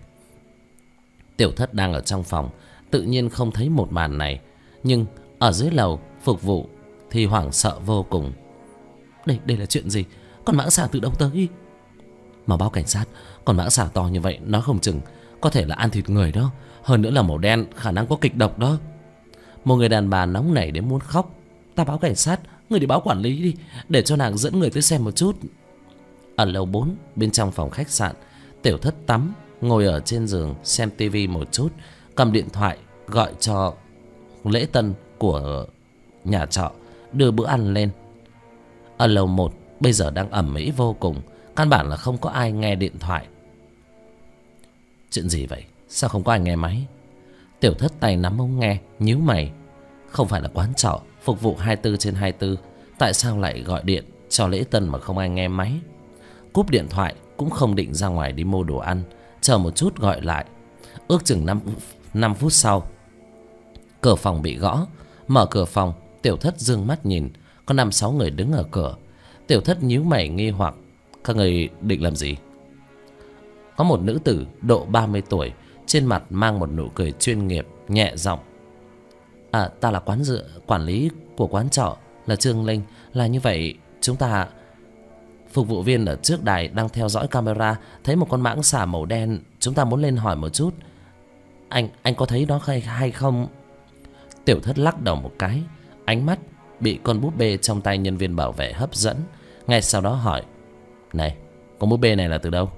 Tiểu Thất đang ở trong phòng, tự nhiên không thấy một màn này. Nhưng ở dưới lầu phục vụ thì hoảng sợ vô cùng. Đây là chuyện gì? Con mãng xà từ đâu tới? Mà báo cảnh sát, con mãng xà to như vậy nói không chừng có thể là ăn thịt người đó. Hơn nữa là màu đen, khả năng có kịch độc đó. Một người đàn bà nóng nảy đến muốn khóc. Ta báo cảnh sát, người đi báo quản lý đi, để cho nàng dẫn người tới xem một chút. Ở lầu 4 bên trong phòng khách sạn, Tiểu Thất tắm, ngồi ở trên giường xem tivi một chút, cầm điện thoại gọi cho lễ tân của nhà trọ đưa bữa ăn lên. Ở lầu 1 bây giờ đang ầm ĩ vô cùng, căn bản là không có ai nghe điện thoại. Chuyện gì vậy? Sao không có ai nghe máy? Tiểu Thất tay nắm ống nghe, nhíu mày. Không phải là quán trọ phục vụ 24/24, tại sao lại gọi điện cho lễ tân mà không ai nghe máy? Cúp điện thoại cũng không định ra ngoài đi mua đồ ăn, chờ một chút gọi lại. Ước chừng 5 phút sau, cửa phòng bị gõ. Mở cửa phòng, Tiểu Thất dương mắt nhìn, Có 5-6 người đứng ở cửa. Tiểu Thất nhíu mày nghi hoặc: các người định làm gì? Có một nữ tử độ 30 tuổi, trên mặt mang một nụ cười chuyên nghiệp, nhẹ giọng: à, ta là quản lý của quán trọ, là Trương Linh. Là như vậy, chúng ta... Phục vụ viên ở trước đài đang theo dõi camera, thấy một con mãng xà màu đen, chúng ta muốn lên hỏi một chút. Anh có thấy nó hay không? Tiểu Thất lắc đầu một cái, ánh mắt bị con búp bê trong tay nhân viên bảo vệ hấp dẫn. Ngay sau đó hỏi: này, con búp bê này là từ đâu?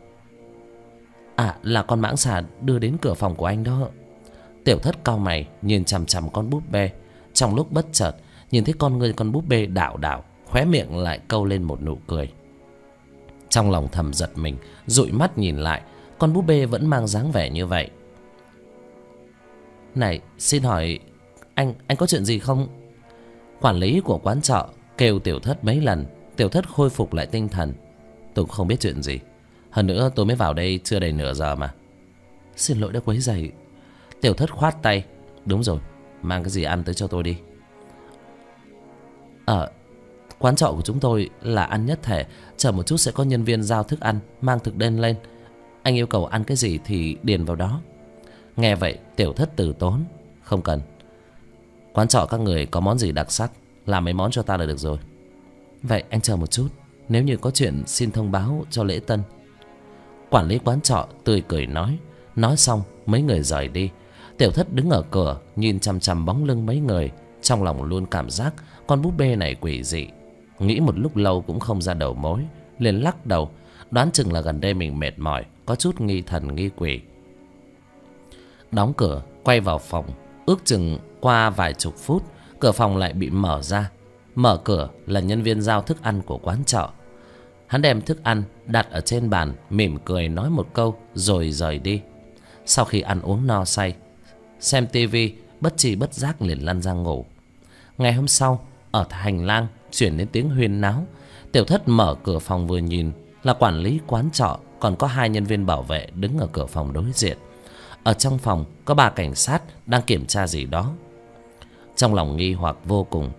À, là con mãng xà đưa đến cửa phòng của anh đó. Tiểu Thất cau mày nhìn chằm chằm con búp bê. Trong lúc bất chợt nhìn thấy con búp bê đảo đảo, khóe miệng lại câu lên một nụ cười. Trong lòng thầm giật mình, dụi mắt nhìn lại, con búp bê vẫn mang dáng vẻ như vậy. Này, xin hỏi anh có chuyện gì không? Quản lý của quán trọ kêu Tiểu Thất mấy lần. Tiểu Thất khôi phục lại tinh thần: tôi cũng không biết chuyện gì, hơn nữa tôi mới vào đây chưa đầy nửa giờ mà. Xin lỗi đã quấy rầy. Tiểu Thất khoát tay: đúng rồi, mang cái gì ăn tới cho tôi đi. Ở quán trọ của chúng tôi là ăn nhất thể, chờ một chút sẽ có nhân viên giao thức ăn, mang thực đơn lên. Anh yêu cầu ăn cái gì thì điền vào đó. Nghe vậy Tiểu Thất từ tốn: không cần. Quán trọ các người có món gì đặc sắc, làm mấy món cho ta là được rồi. Vậy anh chờ một chút, nếu như có chuyện xin thông báo cho lễ tân. Quản lý quán trọ tươi cười nói. Nói xong mấy người rời đi. Tiểu Thất đứng ở cửa nhìn chằm chằm bóng lưng mấy người, trong lòng luôn cảm giác con búp bê này quỷ dị. Nghĩ một lúc lâu cũng không ra đầu mối, liền lắc đầu, đoán chừng là gần đây mình mệt mỏi, có chút nghi thần nghi quỷ. Đóng cửa quay vào phòng, ước chừng qua vài chục phút cửa phòng lại bị mở ra. Mở cửa là nhân viên giao thức ăn của quán trọ. Hắn đem thức ăn đặt ở trên bàn, mỉm cười nói một câu rồi rời đi. Sau khi ăn uống no say, xem tivi, bất tri bất giác liền lăn ra ngủ. Ngày hôm sau, ở hành lang chuyển đến tiếng huyên náo. Tiểu Thất mở cửa phòng vừa nhìn là quản lý quán trọ, còn có hai nhân viên bảo vệ đứng ở cửa phòng đối diện. Ở trong phòng có bà cảnh sát đang kiểm tra gì đó. Trong lòng nghi hoặc vô cùng,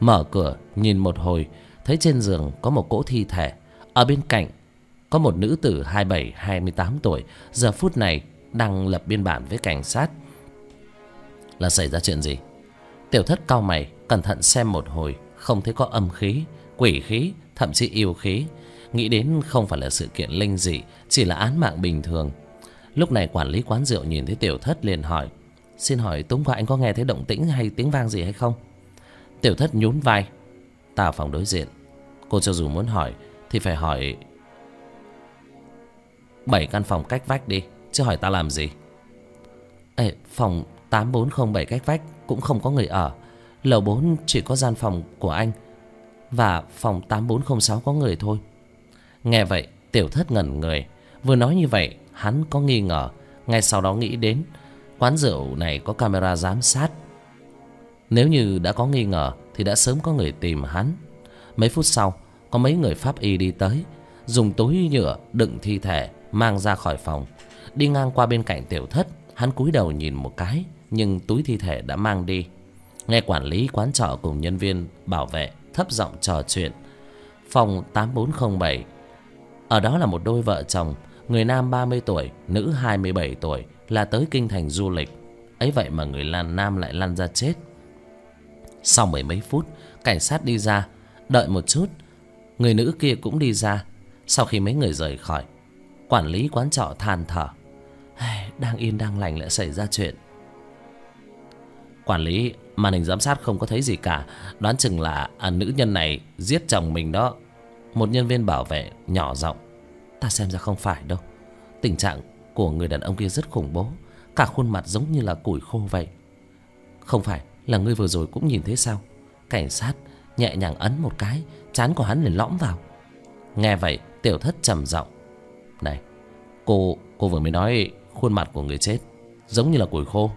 mở cửa nhìn một hồi, thấy trên giường có một cỗ thi thể. Ở bên cạnh có một nữ tử 27-28 tuổi, giờ phút này đang lập biên bản với cảnh sát. Là xảy ra chuyện gì? Tiểu Thất cau mày cẩn thận xem một hồi, không thấy có âm khí, quỷ khí, thậm chí yêu khí. Nghĩ đến không phải là sự kiện linh dị, chỉ là án mạng bình thường. Lúc này quản lý quán rượu nhìn thấy Tiểu Thất liền hỏi: xin hỏi tối qua anh có nghe thấy động tĩnh hay tiếng vang gì hay không? Tiểu Thất nhún vai: ta ở phòng đối diện, cô cho dù muốn hỏi thì phải hỏi 7 căn phòng cách vách đi, chứ hỏi ta làm gì. Ê, phòng 8407 cách vách cũng không có người ở. Lầu 4 chỉ có gian phòng của anh, và phòng 8406 có người thôi. Nghe vậy Tiểu Thất ngẩn người. Vừa nói như vậy hắn có nghi ngờ, ngay sau đó nghĩ đến quán rượu này có camera giám sát, nếu như đã có nghi ngờ thì đã sớm có người tìm hắn. Mấy phút sau có mấy người pháp y đi tới, dùng túi nhựa đựng thi thể mang ra khỏi phòng. Đi ngang qua bên cạnh Tiểu Thất, hắn cúi đầu nhìn một cái, nhưng túi thi thể đã mang đi. Nghe quản lý quán trọ cùng nhân viên bảo vệ thấp giọng trò chuyện. Phòng 8407, ở đó là một đôi vợ chồng, người nam 30 tuổi, nữ 27 tuổi, là tới kinh thành du lịch. Ấy vậy mà người nam lại lăn ra chết. Sau mười mấy phút, cảnh sát đi ra. Đợi một chút, người nữ kia cũng đi ra. Sau khi mấy người rời khỏi, quản lý quán trọ than thở: đang yên đang lành lại xảy ra chuyện. Quản lý, màn hình giám sát không có thấy gì cả, đoán chừng là nữ nhân này giết chồng mình đó. Một nhân viên bảo vệ nhỏ giọng: ta xem ra không phải đâu, tình trạng của người đàn ông kia rất khủng bố, cả khuôn mặt giống như là củi khô vậy. Không phải là ngươi vừa rồi cũng nhìn thấy sao? Cảnh sát nhẹ nhàng ấn một cái, trán của hắn liền lõm vào. Nghe vậy Tiểu Thất trầm giọng: này, cô vừa mới nói khuôn mặt của người chết giống như là củi khô.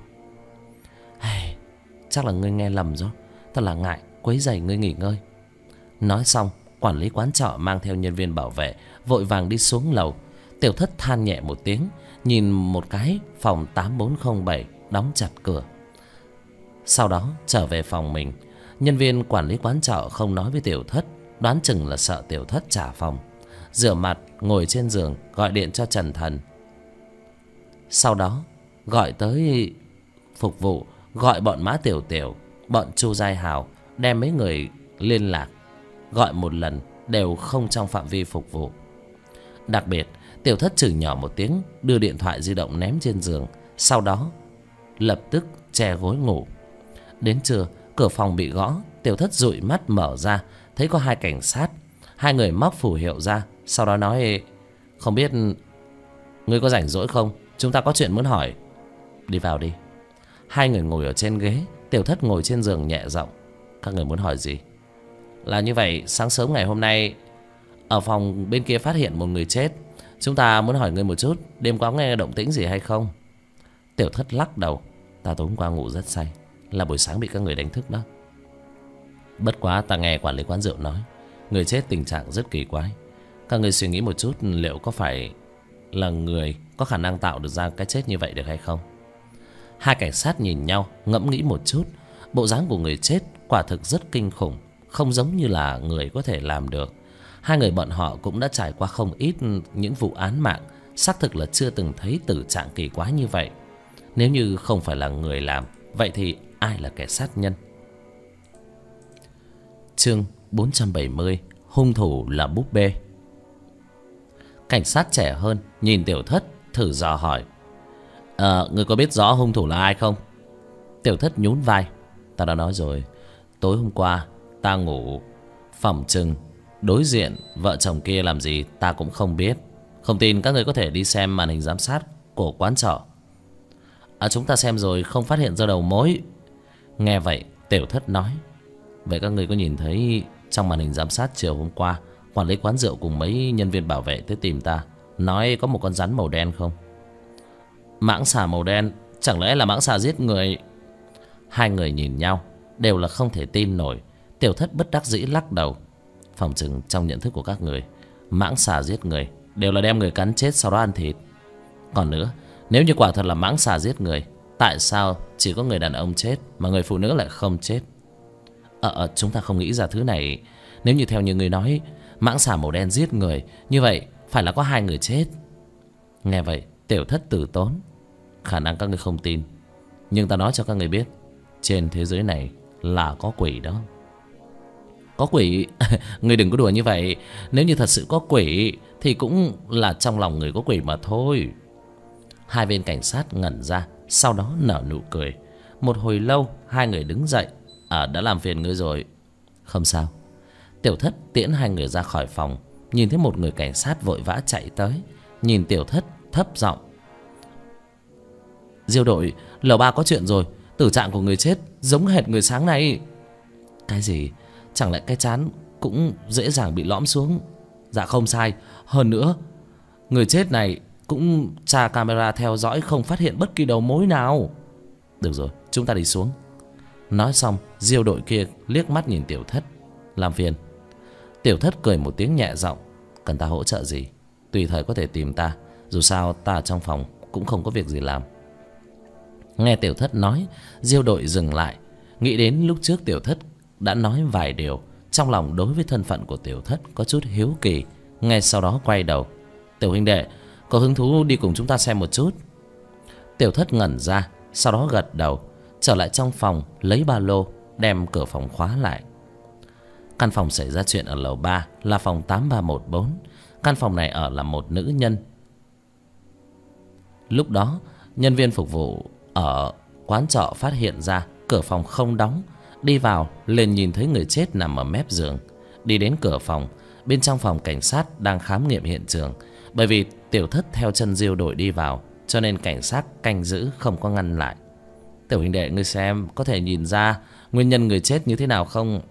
Chắc là ngươi nghe lầm rồi, thật là ngại quấy rầy ngươi nghỉ ngơi. Nói xong, quản lý quán trọ mang theo nhân viên bảo vệ vội vàng đi xuống lầu. Tiểu Thất than nhẹ một tiếng, nhìn một cái phòng 8407 đóng chặt cửa. Sau đó trở về phòng mình. Nhân viên quản lý quán trọ không nói với Tiểu Thất, đoán chừng là sợ Tiểu Thất trả phòng. Rửa mặt, ngồi trên giường, gọi điện cho Trần Thần. Sau đó gọi tới phục vụ, gọi bọn Mã Tiểu Tiểu, bọn Chu Gia Hào, đem mấy người liên lạc. Gọi một lần đều không trong phạm vi phục vụ. Đặc biệt Tiểu Thất chửi nhỏ một tiếng, đưa điện thoại di động ném trên giường, sau đó lập tức che gối ngủ. Đến trưa, cửa phòng bị gõ. Tiểu Thất dụi mắt mở ra, thấy có hai cảnh sát. Hai người móc phù hiệu ra, sau đó nói: "Không biết ngươi có rảnh rỗi không? Chúng ta có chuyện muốn hỏi." "Đi vào đi." Hai người ngồi ở trên ghế, Tiểu Thất ngồi trên giường nhẹ giọng: "Các người muốn hỏi gì?" "Là như vậy, sáng sớm ngày hôm nay ở phòng bên kia phát hiện một người chết. Chúng ta muốn hỏi ngươi một chút, đêm qua nghe động tĩnh gì hay không?" Tiểu Thất lắc đầu: "Ta tối hôm qua ngủ rất say, là buổi sáng bị các người đánh thức đó. Bất quá ta nghe quản lý quán rượu nói người chết tình trạng rất kỳ quái. Các người suy nghĩ một chút, liệu có phải là người có khả năng tạo được ra cái chết như vậy được hay không?" Hai cảnh sát nhìn nhau, ngẫm nghĩ một chút. Bộ dáng của người chết quả thực rất kinh khủng, không giống như là người có thể làm được. Hai người bọn họ cũng đã trải qua không ít những vụ án mạng, xác thực là chưa từng thấy tử trạng kỳ quái như vậy. Nếu như không phải là người làm, vậy thì ai là kẻ sát nhân? Chương 470: Hung thủ là búp bê. Cảnh sát trẻ hơn nhìn Tiểu Thất, thử dò hỏi: "Người có biết rõ hung thủ là ai không?" Tiểu Thất nhún vai: "Ta đã nói rồi, tối hôm qua ta ngủ phòng trừng đối diện vợ chồng kia làm gì ta cũng không biết. Không tin các người có thể đi xem màn hình giám sát của quán trọ." Chúng ta xem rồi không phát hiện ra đầu mối." Nghe vậy Tiểu Thất nói: "Vậy các người có nhìn thấy trong màn hình giám sát chiều hôm qua quản lý quán rượu cùng mấy nhân viên bảo vệ tới tìm ta, nói có một con rắn màu đen không?" "Mãng xà màu đen? Chẳng lẽ là mãng xà giết người?" Hai người nhìn nhau đều là không thể tin nổi. Tiểu Thất bất đắc dĩ lắc đầu: "Phòng chừng trong nhận thức của các người, mãng xà giết người đều là đem người cắn chết sau đó ăn thịt. Còn nữa, nếu như quả thật là mãng xà giết người, tại sao chỉ có người đàn ông chết mà người phụ nữ lại không chết? Chúng ta không nghĩ ra thứ này. Nếu như theo như người nói mãng xà màu đen giết người, như vậy phải là có hai người chết." Nghe vậy Tiểu Thất từ tốn: "Khả năng các người không tin, nhưng ta nói cho các người biết, trên thế giới này là có quỷ đó." "Có quỷ? Người đừng có đùa như vậy. Nếu như thật sự có quỷ thì cũng là trong lòng người có quỷ mà thôi." Hai bên cảnh sát ngẩn ra, sau đó nở nụ cười. Một hồi lâu hai người đứng dậy: Đã làm phiền ngươi rồi." "Không sao." Tiểu Thất tiễn hai người ra khỏi phòng. Nhìn thấy một người cảnh sát vội vã chạy tới, nhìn Tiểu Thất thấp giọng: "Diêu đội, L3 có chuyện rồi. Tử trạng của người chết giống hệt người sáng nay." "Cái gì? Chẳng lẽ cái trán cũng dễ dàng bị lõm xuống?" "Dạ không sai. Hơn nữa người chết này cũng tra camera theo dõi, không phát hiện bất kỳ đầu mối nào." "Được rồi, chúng ta đi xuống." Nói xong Diêu đội kia liếc mắt nhìn Tiểu Thất: "Làm phiền." Tiểu Thất cười một tiếng nhẹ giọng: "Cần ta hỗ trợ gì tùy thời có thể tìm ta, dù sao ta ở trong phòng cũng không có việc gì làm." Nghe Tiểu Thất nói, Diêu đội dừng lại, nghĩ đến lúc trước Tiểu Thất đã nói vài điều, trong lòng đối với thân phận của Tiểu Thất có chút hiếu kỳ. Ngay sau đó quay đầu: "Tiểu huynh đệ, có hứng thú đi cùng chúng ta xem một chút?" Tiểu Thất ngẩn ra, sau đó gật đầu, trở lại trong phòng lấy ba lô, đem cửa phòng khóa lại. Căn phòng xảy ra chuyện ở lầu 3 là phòng 8314. Căn phòng này ở là một nữ nhân. Lúc đó nhân viên phục vụ ở quán trọ phát hiện ra cửa phòng không đóng, đi vào liền nhìn thấy người chết nằm ở mép giường. Đi đến cửa phòng, bên trong phòng cảnh sát đang khám nghiệm hiện trường. Bởi vì Tiểu Thất theo chân Diêu đội đi vào, cho nên cảnh sát canh giữ không có ngăn lại. "Tiểu huynh đệ, ngươi xem có thể nhìn ra nguyên nhân người chết như thế nào không?"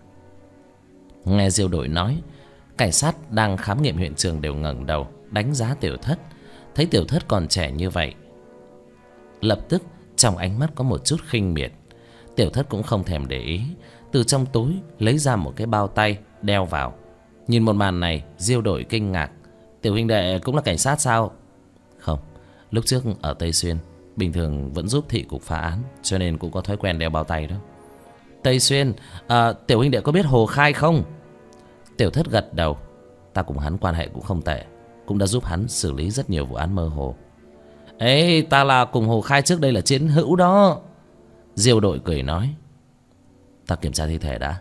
Nghe Diêu đội nói, cảnh sát đang khám nghiệm hiện trường đều ngẩng đầu đánh giá Tiểu Thất. Thấy Tiểu Thất còn trẻ như vậy, lập tức trong ánh mắt có một chút khinh miệt. Tiểu Thất cũng không thèm để ý, từ trong túi lấy ra một cái bao tay đeo vào. Nhìn một màn này Diêu đội kinh ngạc: "Tiểu huynh đệ cũng là cảnh sát sao?" "Không, lúc trước ở Tây Xuyên bình thường vẫn giúp thị cục phá án, cho nên cũng có thói quen đeo bao tay đó." Tây Xuyên, tiểu huynh đệ có biết Hồ Khai không? Tiểu Thất gật đầu. Ta cùng hắn quan hệ cũng không tệ, cũng đã giúp hắn xử lý rất nhiều vụ án mơ hồ. Ê, ta là cùng Hồ Khai trước đây là chiến hữu đó. Diêu đội cười nói. Ta kiểm tra thi thể đã.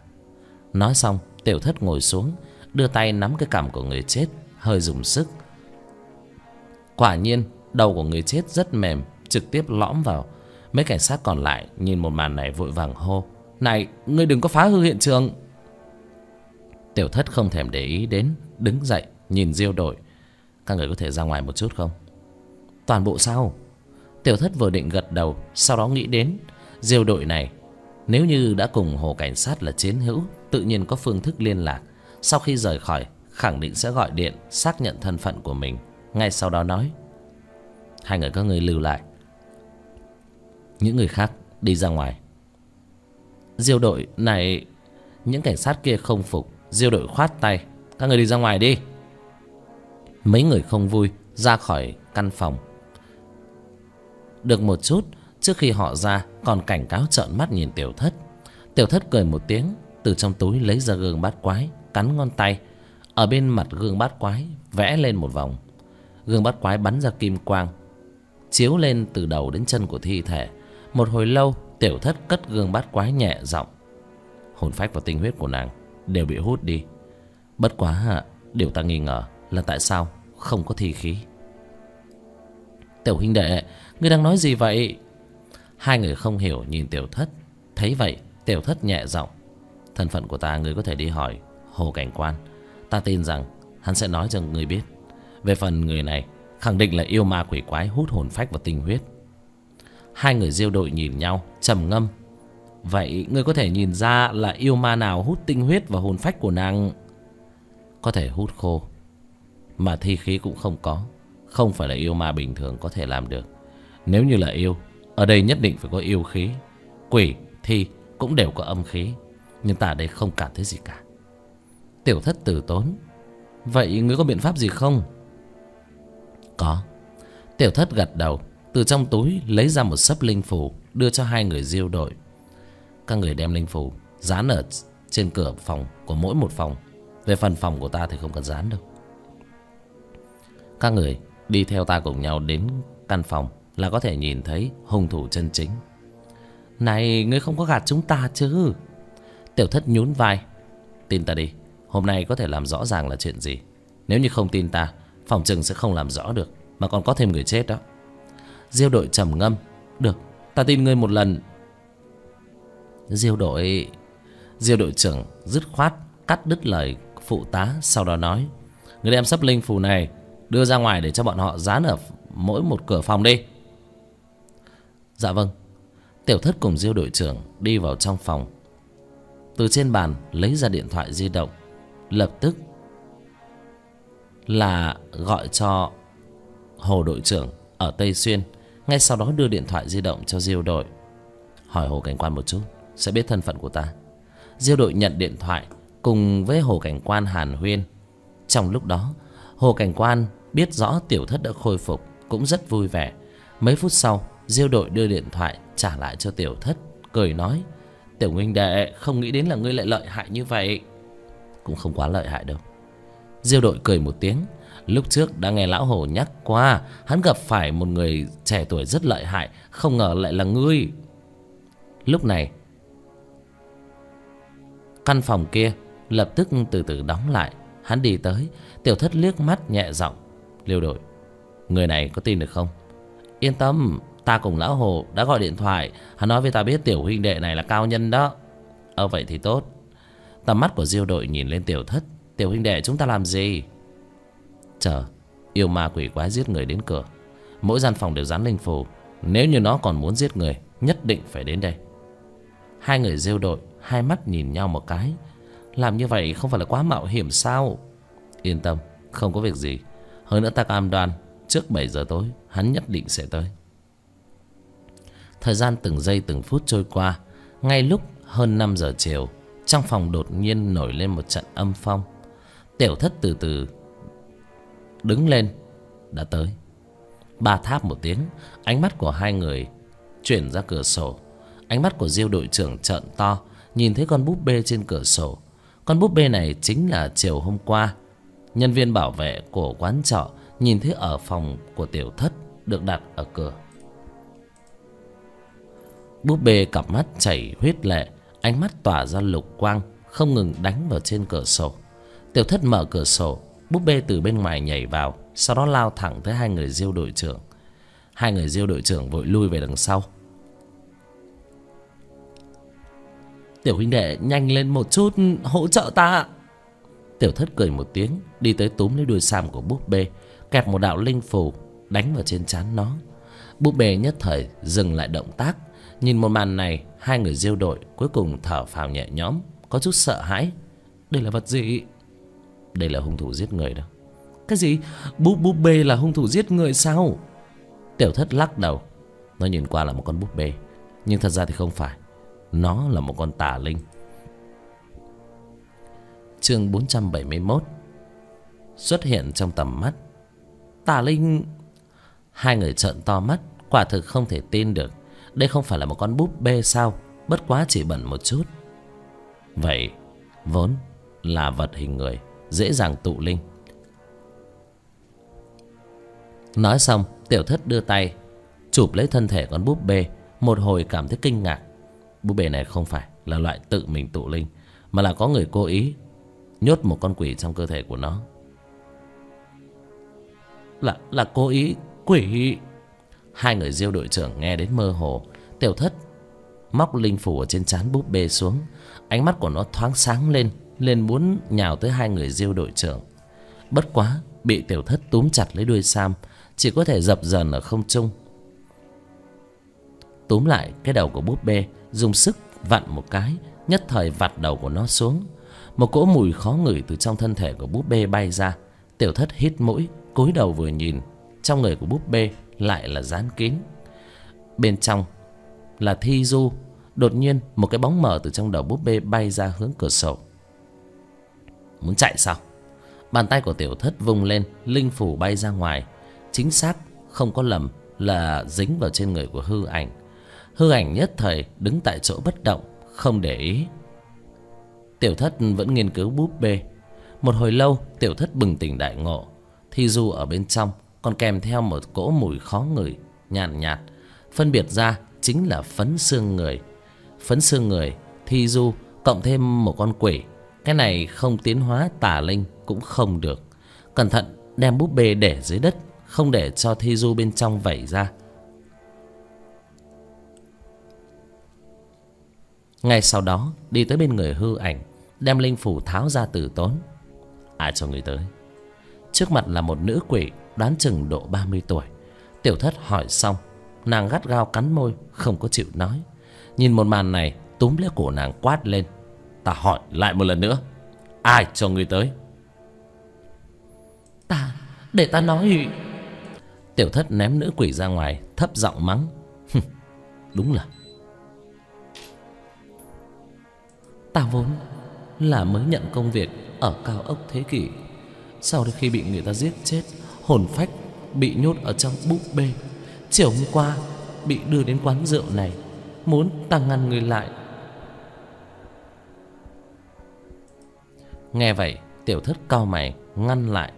Nói xong, Tiểu Thất ngồi xuống, đưa tay nắm cái cằm của người chết, hơi dùng sức. Quả nhiên, đầu của người chết rất mềm, trực tiếp lõm vào. Mấy cảnh sát còn lại nhìn một màn này vội vàng hô. Này, ngươi đừng có phá hư hiện trường. Tiểu Thất không thèm để ý đến, đứng dậy, nhìn Diêu đội. Các người có thể ra ngoài một chút không? Toàn bộ sao? Tiểu Thất vừa định gật đầu, sau đó nghĩ đến. Diêu đội này, nếu như đã cùng Hồ Cảnh sát là chiến hữu, tự nhiên có phương thức liên lạc. Sau khi rời khỏi, khẳng định sẽ gọi điện, xác nhận thân phận của mình. Ngay sau đó nói. Hai người các ngươi lưu lại. Những người khác đi ra ngoài. Diêu đội này, những cảnh sát kia không phục. Diêu đội khoát tay. Các người đi ra ngoài đi. Mấy người không vui ra khỏi căn phòng. Được một chút, trước khi họ ra còn cảnh cáo trợn mắt nhìn Tiểu Thất. Tiểu Thất cười một tiếng, từ trong túi lấy ra gương bát quái, cắn ngón tay. Ở bên mặt gương bát quái vẽ lên một vòng. Gương bát quái bắn ra kim quang, chiếu lên từ đầu đến chân của thi thể. Một hồi lâu, Tiểu Thất cất gương bát quái nhẹ giọng. Hồn phách và tinh huyết của nàng đều bị hút đi. Bất quá điều ta nghi ngờ là tại sao không có thi khí. Tiểu huynh đệ, ngươi đang nói gì vậy? Hai người không hiểu nhìn Tiểu Thất. Thấy vậy, Tiểu Thất nhẹ giọng. Thân phận của ta ngươi có thể đi hỏi Hồ Cảnh Quan. Ta tin rằng hắn sẽ nói cho ngươi biết. Về phần người này, khẳng định là yêu ma quỷ quái hút hồn phách và tinh huyết. Hai người Diêu đội nhìn nhau, trầm ngâm. Vậy ngươi có thể nhìn ra là yêu ma nào hút tinh huyết và hồn phách của nàng? Có thể hút khô, mà thi khí cũng không có. Không phải là yêu ma bình thường có thể làm được. Nếu như là yêu, ở đây nhất định phải có yêu khí. Quỷ, thi cũng đều có âm khí. Nhưng ta ở đây không cảm thấy gì cả. Tiểu Thất từ tốn. Vậy ngươi có biện pháp gì không? Có. Tiểu Thất gật đầu, từ trong túi lấy ra một sấp linh phù, đưa cho hai người Diêu đội. Các người đem linh phù dán ở trên cửa phòng của mỗi một phòng. Về phần phòng của ta thì không cần dán đâu. Các người đi theo ta cùng nhau đến căn phòng là có thể nhìn thấy hung thủ chân chính. Này, ngươi không có gạt chúng ta chứ? Tiểu Thất nhún vai. Tin ta đi, hôm nay có thể làm rõ ràng là chuyện gì. Nếu như không tin ta, phòng chừng sẽ không làm rõ được, mà còn có thêm người chết đó. Diêu đội trầm ngâm. Được, ta tin ngươi một lần. Diêu đội trưởng dứt khoát cắt đứt lời phụ tá, sau đó nói. Người đem sắp linh phù này đưa ra ngoài để cho bọn họ dán ở mỗi một cửa phòng đi. Dạ vâng. Tiểu Thất cùng Diêu đội trưởng đi vào trong phòng. Từ trên bàn lấy ra điện thoại di động, lập tức là gọi cho Hồ đội trưởng ở Tây Xuyên. Ngay sau đó đưa điện thoại di động cho Diêu đội. Hỏi Hồ Cảnh Quan một chút, sẽ biết thân phận của ta. Diêu đội nhận điện thoại, cùng với Hồ Cảnh Quan hàn huyên. Trong lúc đó, Hồ Cảnh Quan biết rõ Tiểu Thất đã khôi phục, cũng rất vui vẻ. Mấy phút sau, Diêu đội đưa điện thoại trả lại cho Tiểu Thất, cười nói. Tiểu huynh đệ, không nghĩ đến là ngươi lại lợi hại như vậy. Cũng không quá lợi hại đâu. Diêu đội cười một tiếng. Lúc trước đã nghe lão Hồ nhắc qua, hắn gặp phải một người trẻ tuổi rất lợi hại, không ngờ lại là ngươi. Lúc này, căn phòng kia lập tức từ từ đóng lại. Hắn đi tới, Tiểu Thất liếc mắt nhẹ giọng. Liêu đội, người này có tin được không? Yên tâm, ta cùng lão Hồ đã gọi điện thoại. Hắn nói với ta biết tiểu huynh đệ này là cao nhân đó. Vậy thì tốt. Tầm mắt của Diêu đội nhìn lên Tiểu Thất. Tiểu huynh đệ, chúng ta làm gì? Chờ, yêu ma quỷ quái giết người đến cửa, mỗi gian phòng đều dán linh phù. Nếu như nó còn muốn giết người, nhất định phải đến đây. Hai người Diêu đội hai mắt nhìn nhau một cái. Làm như vậy không phải là quá mạo hiểm sao? Yên tâm, không có việc gì. Hơn nữa ta cam đoan, trước 7 giờ tối hắn nhất định sẽ tới. Thời gian từng giây từng phút trôi qua. Ngay lúc hơn 5 giờ chiều, trong phòng đột nhiên nổi lên một trận âm phong. Tiểu Thất từ từ đứng lên. Đã tới. Ba tháp một tiếng, ánh mắt của hai người chuyển ra cửa sổ. Ánh mắt của Diêu đội trưởng trợn to, nhìn thấy con búp bê trên cửa sổ. Con búp bê này chính là chiều hôm qua nhân viên bảo vệ của quán trọ nhìn thấy ở phòng của Tiểu Thất được đặt ở cửa. Búp bê cặp mắt chảy huyết lệ, ánh mắt tỏa ra lục quang, không ngừng đánh vào trên cửa sổ. Tiểu Thất mở cửa sổ, búp bê từ bên ngoài nhảy vào, sau đó lao thẳng tới hai người Diêu đội trưởng. Hai người Diêu đội trưởng vội lui về đằng sau. Tiểu huynh đệ nhanh lên một chút, hỗ trợ ta. Tiểu Thất cười một tiếng, đi tới túm lấy đuôi sam của búp bê, kẹp một đạo linh phù đánh vào trên trán nó. Búp bê nhất thời dừng lại động tác. Nhìn một màn này, hai người Diêu đội cuối cùng thở phào nhẹ nhõm, có chút sợ hãi. Đây là vật gì? Đây là hung thủ giết người đó. Cái gì? Búp bê là hung thủ giết người sao? Tiểu Thất lắc đầu. Nó nhìn qua là một con búp bê, nhưng thật ra thì không phải. Nó là một con tà linh. Chương 471 xuất hiện trong tầm mắt. Tà linh. Hai người trợn to mắt, quả thực không thể tin được. Đây không phải là một con búp bê sao? Bất quá chỉ bẩn một chút. Vậy vốn là vật hình người, dễ dàng tụ linh. Nói xong, Tiểu Thất đưa tay chụp lấy thân thể con búp bê. Một hồi cảm thấy kinh ngạc. Búp bê này không phải là loại tự mình tụ linh, mà là có người cố ý nhốt một con quỷ trong cơ thể của nó. Là cố ý quỷ. Hai người Diêu đội trưởng nghe đến mơ hồ. Tiểu Thất móc linh phủ ở trên trán búp bê xuống, ánh mắt của nó thoáng sáng lên, liền muốn nhào tới hai người Diêu đội trưởng. Bất quá bị Tiểu Thất túm chặt lấy đuôi sam, chỉ có thể dập dờn ở không trung. Túm lại cái đầu của búp bê, dùng sức vặn một cái, nhất thời vặt đầu của nó xuống. Một cỗ mùi khó ngửi từ trong thân thể của búp bê bay ra. Tiểu Thất hít mũi, cúi đầu vừa nhìn, trong người của búp bê lại là dán kín, bên trong là thi du. Đột nhiên một cái bóng mờ từ trong đầu búp bê bay ra hướng cửa sổ. Muốn chạy sao? Bàn tay của Tiểu Thất vung lên, linh phủ bay ra ngoài. Chính xác, không có lầm là dính vào trên người của hư ảnh. Hư ảnh nhất thời đứng tại chỗ bất động, không để ý. Tiểu Thất vẫn nghiên cứu búp bê. Một hồi lâu, Tiểu Thất bừng tỉnh đại ngộ. Thi du ở bên trong còn kèm theo một cỗ mùi khó ngửi nhàn nhạt, phân biệt ra chính là phấn xương người. Phấn xương người, thi du cộng thêm một con quỷ, cái này không tiến hóa tà linh cũng không được. Cẩn thận đem búp bê để dưới đất, không để cho thi du bên trong vẩy ra. Ngay sau đó đi tới bên người hư ảnh, đem linh phủ tháo ra từ tốn. Ai cho người tới? Trước mặt là một nữ quỷ, đoán chừng độ 30 tuổi. Tiểu Thất hỏi xong, nàng gắt gao cắn môi, không có chịu nói. Nhìn một màn này, túm lấy cổ nàng quát lên. Ta hỏi lại một lần nữa, ai cho người tới? Ta, để ta nói. Tiểu Thất ném nữ quỷ ra ngoài, thấp giọng mắng. Đúng là ta vốn là mới nhận công việc ở cao ốc thế kỷ, sau đến khi bị người ta giết chết, hồn phách bị nhốt ở trong búp bê. Chiều hôm qua bị đưa đến quán rượu này, muốn ta ngăn người lại. Nghe vậy, Tiểu Thất cau mày ngăn lại.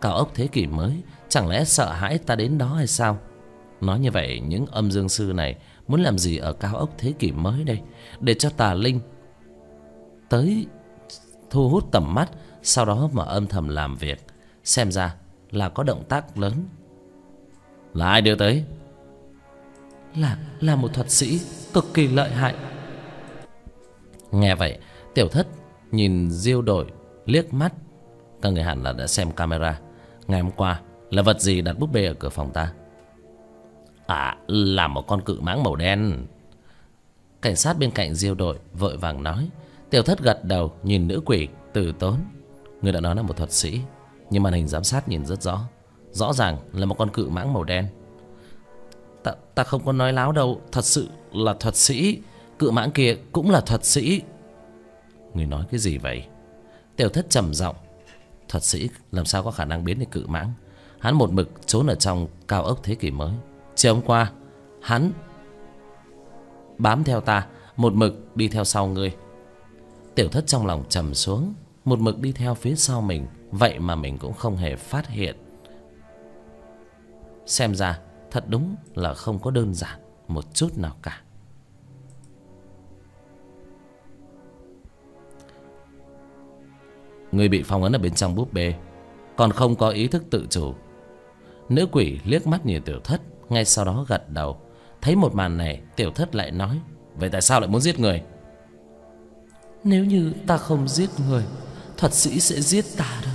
Cao ốc thế kỷ mới, chẳng lẽ sợ hãi ta đến đó hay sao? Nói như vậy, những âm dương sư này muốn làm gì ở cao ốc thế kỷ mới đây? Để cho tà linh tới thu hút tầm mắt, sau đó mà âm thầm làm việc. Xem ra là có động tác lớn. Là ai đưa tới? Là một thuật sĩ cực kỳ lợi hại. Nghe vậy, Tiểu Thất nhìn Diêu đội liếc mắt. Các người hẳn là đã xem camera. Ngày hôm qua là vật gì đặt búp bê ở cửa phòng ta? À, là một con cự mãng màu đen. Cảnh sát bên cạnh Diêu đội vội vàng nói. Tiểu Thất gật đầu, nhìn nữ quỷ từ tốn. Người đã nói là một thuật sĩ, nhưng màn hình giám sát nhìn rất rõ, rõ ràng là một con cự mãng màu đen. Ta không có nói láo đâu, thật sự là thuật sĩ. Cự mãng kia cũng là thuật sĩ. Người nói cái gì vậy? Tiểu Thất trầm giọng. Thuật sĩ làm sao có khả năng biến thành cự mãng? Hắn một mực trốn ở trong cao ốc thế kỷ mới. Chiều hôm qua hắn bám theo ta, một mực đi theo sau ngươi. Tiểu Thất trong lòng trầm xuống, một mực đi theo phía sau mình, vậy mà mình cũng không hề phát hiện. Xem ra thật đúng là không có đơn giản một chút nào cả. Người bị phong ấn ở bên trong búp bê còn không có ý thức tự chủ. Nữ quỷ liếc mắt nhìn Tiểu Thất, ngay sau đó gật đầu. Thấy một màn này, Tiểu Thất lại nói: vậy tại sao lại muốn giết người? Nếu như ta không giết người, thuật sĩ sẽ giết ta đâu.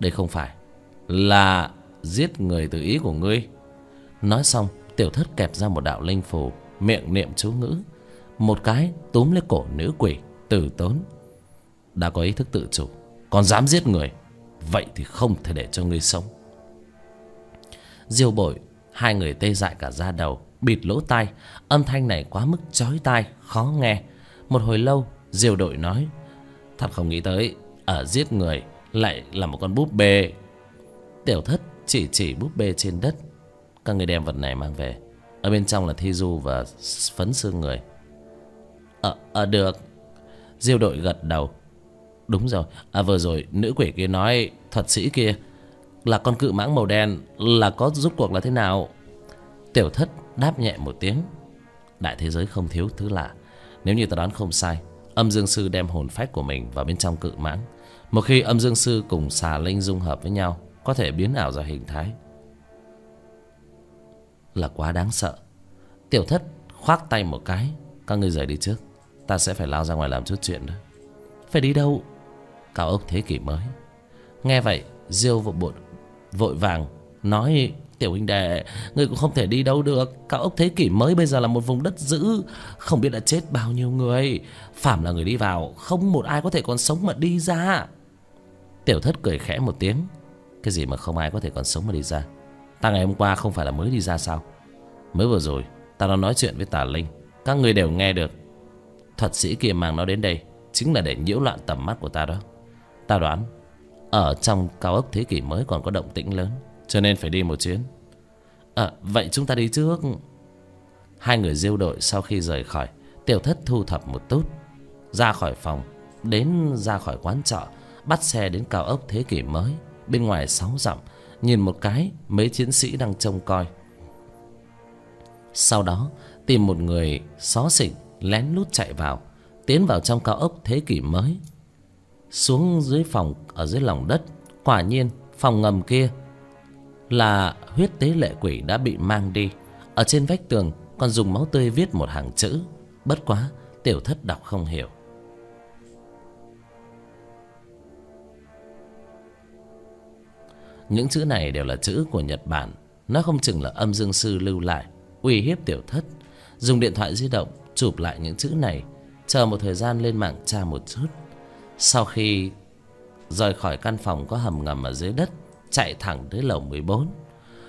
Đây không phải là giết người từ ý của ngươi. Nói xong, Tiểu Thất kẹp ra một đạo linh phù, miệng niệm chú ngữ, một cái túm lấy cổ nữ quỷ. Từ tốn đã có ý thức tự chủ, còn dám giết người, vậy thì không thể để cho ngươi sống. Diêu Bội, hai người tê dại cả da đầu, bịt lỗ tai. Âm thanh này quá mức chói tai, khó nghe. Một hồi lâu, Diêu Đội nói: thật không nghĩ tới, ở giết người lại là một con búp bê. Tiểu Thất chỉ búp bê trên đất: các người đem vật này mang về, ở bên trong là thi du và phấn xương người. Được. Diêu Đội gật đầu. Đúng rồi, vừa rồi nữ quỷ kia nói thuật sĩ kia là con cự mãng màu đen, là có rút cuộc là thế nào? Tiểu Thất đáp nhẹ một tiếng. Đại thế giới không thiếu thứ lạ. Nếu như ta đoán không sai, âm dương sư đem hồn phách của mình vào bên trong cự mãng. Một khi âm dương sư cùng xà linh dung hợp với nhau, có thể biến ảo ra hình thái là quá đáng sợ. Tiểu Thất khoác tay một cái: các ngươi rời đi trước, ta sẽ phải lao ra ngoài làm chút chuyện đó. Phải đi đâu? Cao ốc thế kỷ mới. Nghe vậy, Diêu vội vàng nói: tiểu huynh đệ, ngươi cũng không thể đi đâu được. Cao ốc thế kỷ mới bây giờ là một vùng đất dữ, không biết đã chết bao nhiêu người. Phàm là người đi vào, không một ai có thể còn sống mà đi ra. Tiểu Thất cười khẽ một tiếng: cái gì mà không ai có thể còn sống mà đi ra? Ta ngày hôm qua không phải là mới đi ra sao? Mới vừa rồi ta đã nói chuyện với tà linh, các người đều nghe được. Thuật sĩ kia mang nó đến đây chính là để nhiễu loạn tầm mắt của ta đó. Ta đoán ở trong cao ốc thế kỷ mới còn có động tĩnh lớn, cho nên phải đi một chuyến. Vậy chúng ta đi trước. Hai người Diêu Đội sau khi rời khỏi, Tiểu Thất thu thập một tút, ra khỏi phòng, ra khỏi quán trọ, bắt xe đến cao ốc thế kỷ mới. Bên ngoài 6 dặm, nhìn một cái mấy chiến sĩ đang trông coi. Sau đó tìm một người xó xỉnh, lén lút chạy vào, tiến vào trong cao ốc thế kỷ mới. Xuống dưới phòng ở dưới lòng đất, quả nhiên phòng ngầm kia là huyết tế lệ quỷ đã bị mang đi. Ở trên vách tường còn dùng máu tươi viết một hàng chữ, bất quá Tiểu Thất đọc không hiểu. Những chữ này đều là chữ của Nhật Bản, nó không chừng là âm dương sư lưu lại uy hiếp Tiểu Thất. Dùng điện thoại di động chụp lại những chữ này, chờ một thời gian lên mạng tra một chút. Sau khi rời khỏi căn phòng có hầm ngầm ở dưới đất, chạy thẳng tới lầu 14.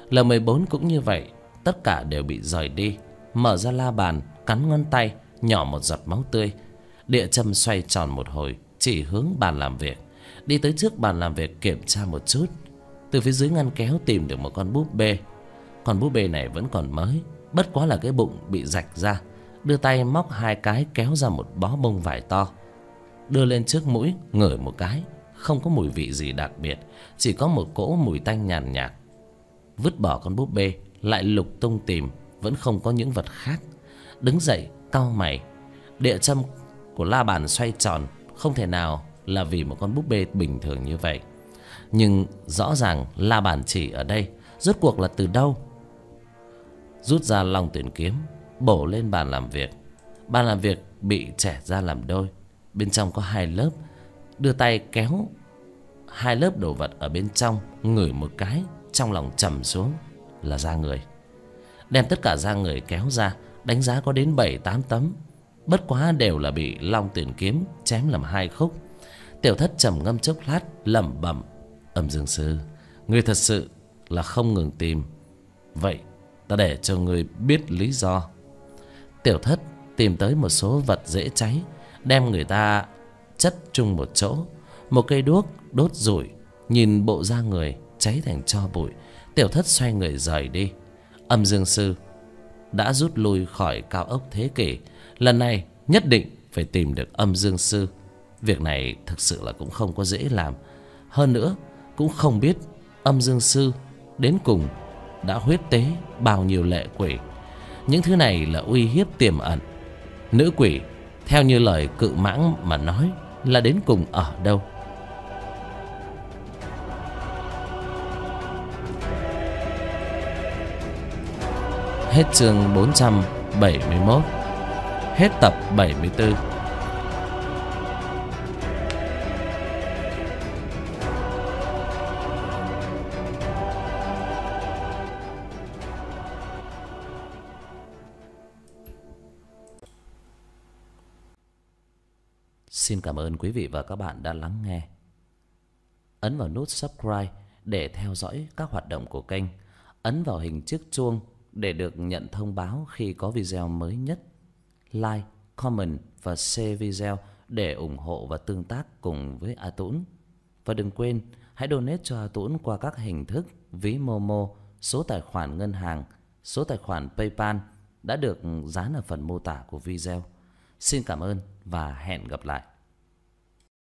Lầu 14 cũng như vậy, tất cả đều bị rời đi. Mở ra la bàn, cắn ngón tay, nhỏ một giọt máu tươi. Địa châm xoay tròn một hồi, chỉ hướng bàn làm việc. Đi tới trước bàn làm việc kiểm tra một chút. Từ phía dưới ngăn kéo tìm được một con búp bê. Con búp bê này vẫn còn mới, bất quá là cái bụng bị rạch ra. Đưa tay móc hai cái, kéo ra một bó bông vải to, đưa lên trước mũi ngửi một cái. Không có mùi vị gì đặc biệt, chỉ có một cỗ mùi tanh nhàn nhạt. Vứt bỏ con búp bê, lại lục tung tìm, vẫn không có những vật khác. Đứng dậy cau mày, địa châm của la bàn xoay tròn, không thể nào là vì một con búp bê bình thường như vậy. Nhưng rõ ràng la bàn chỉ ở đây, rốt cuộc là từ đâu? Rút ra long tuyển kiếm, bổ lên bàn làm việc. Bàn làm việc bị chẻ ra làm đôi, bên trong có 2 lớp. Đưa tay kéo 2 lớp đồ vật ở bên trong, ngửi một cái, trong lòng trầm xuống, là da người. Đem tất cả da người kéo ra, đánh giá có đến 7-8 tấm, bất quá đều là bị long tuyển kiếm chém làm 2 khúc. Tiểu Thất trầm ngâm chốc lát, lẩm bẩm: âm dương sư, ngươi thật sự là không ngừng tìm, vậy ta để cho ngươi biết lý do. Tiểu Thất tìm tới một số vật dễ cháy, đem người ta chất chung một chỗ. Một cây đuốc đốt rủi, nhìn bộ da người cháy thành tro bụi. Tiểu Thất xoay người rời đi. Âm dương sư đã rút lui khỏi cao ốc thế kỷ, lần này nhất định phải tìm được âm dương sư. Việc này thực sự là cũng không có dễ làm. Hơn nữa cũng không biết âm dương sư đến cùng đã huyết tế bao nhiêu lệ quỷ. Những thứ này là uy hiếp tiềm ẩn. Nữ quỷ theo như lời cự mãng mà nói là đến cùng ở đâu? Hết chương 471. Hết tập 74. Xin cảm ơn quý vị và các bạn đã lắng nghe. Ấn vào nút subscribe để theo dõi các hoạt động của kênh. Ấn vào hình chiếc chuông để được nhận thông báo khi có video mới nhất. Like, comment và share video để ủng hộ và tương tác cùng với A Tũn. Và đừng quên hãy donate cho A Tũn qua các hình thức ví Momo, số tài khoản ngân hàng, số tài khoản PayPal đã được dán ở phần mô tả của video. Xin cảm ơn và hẹn gặp lại.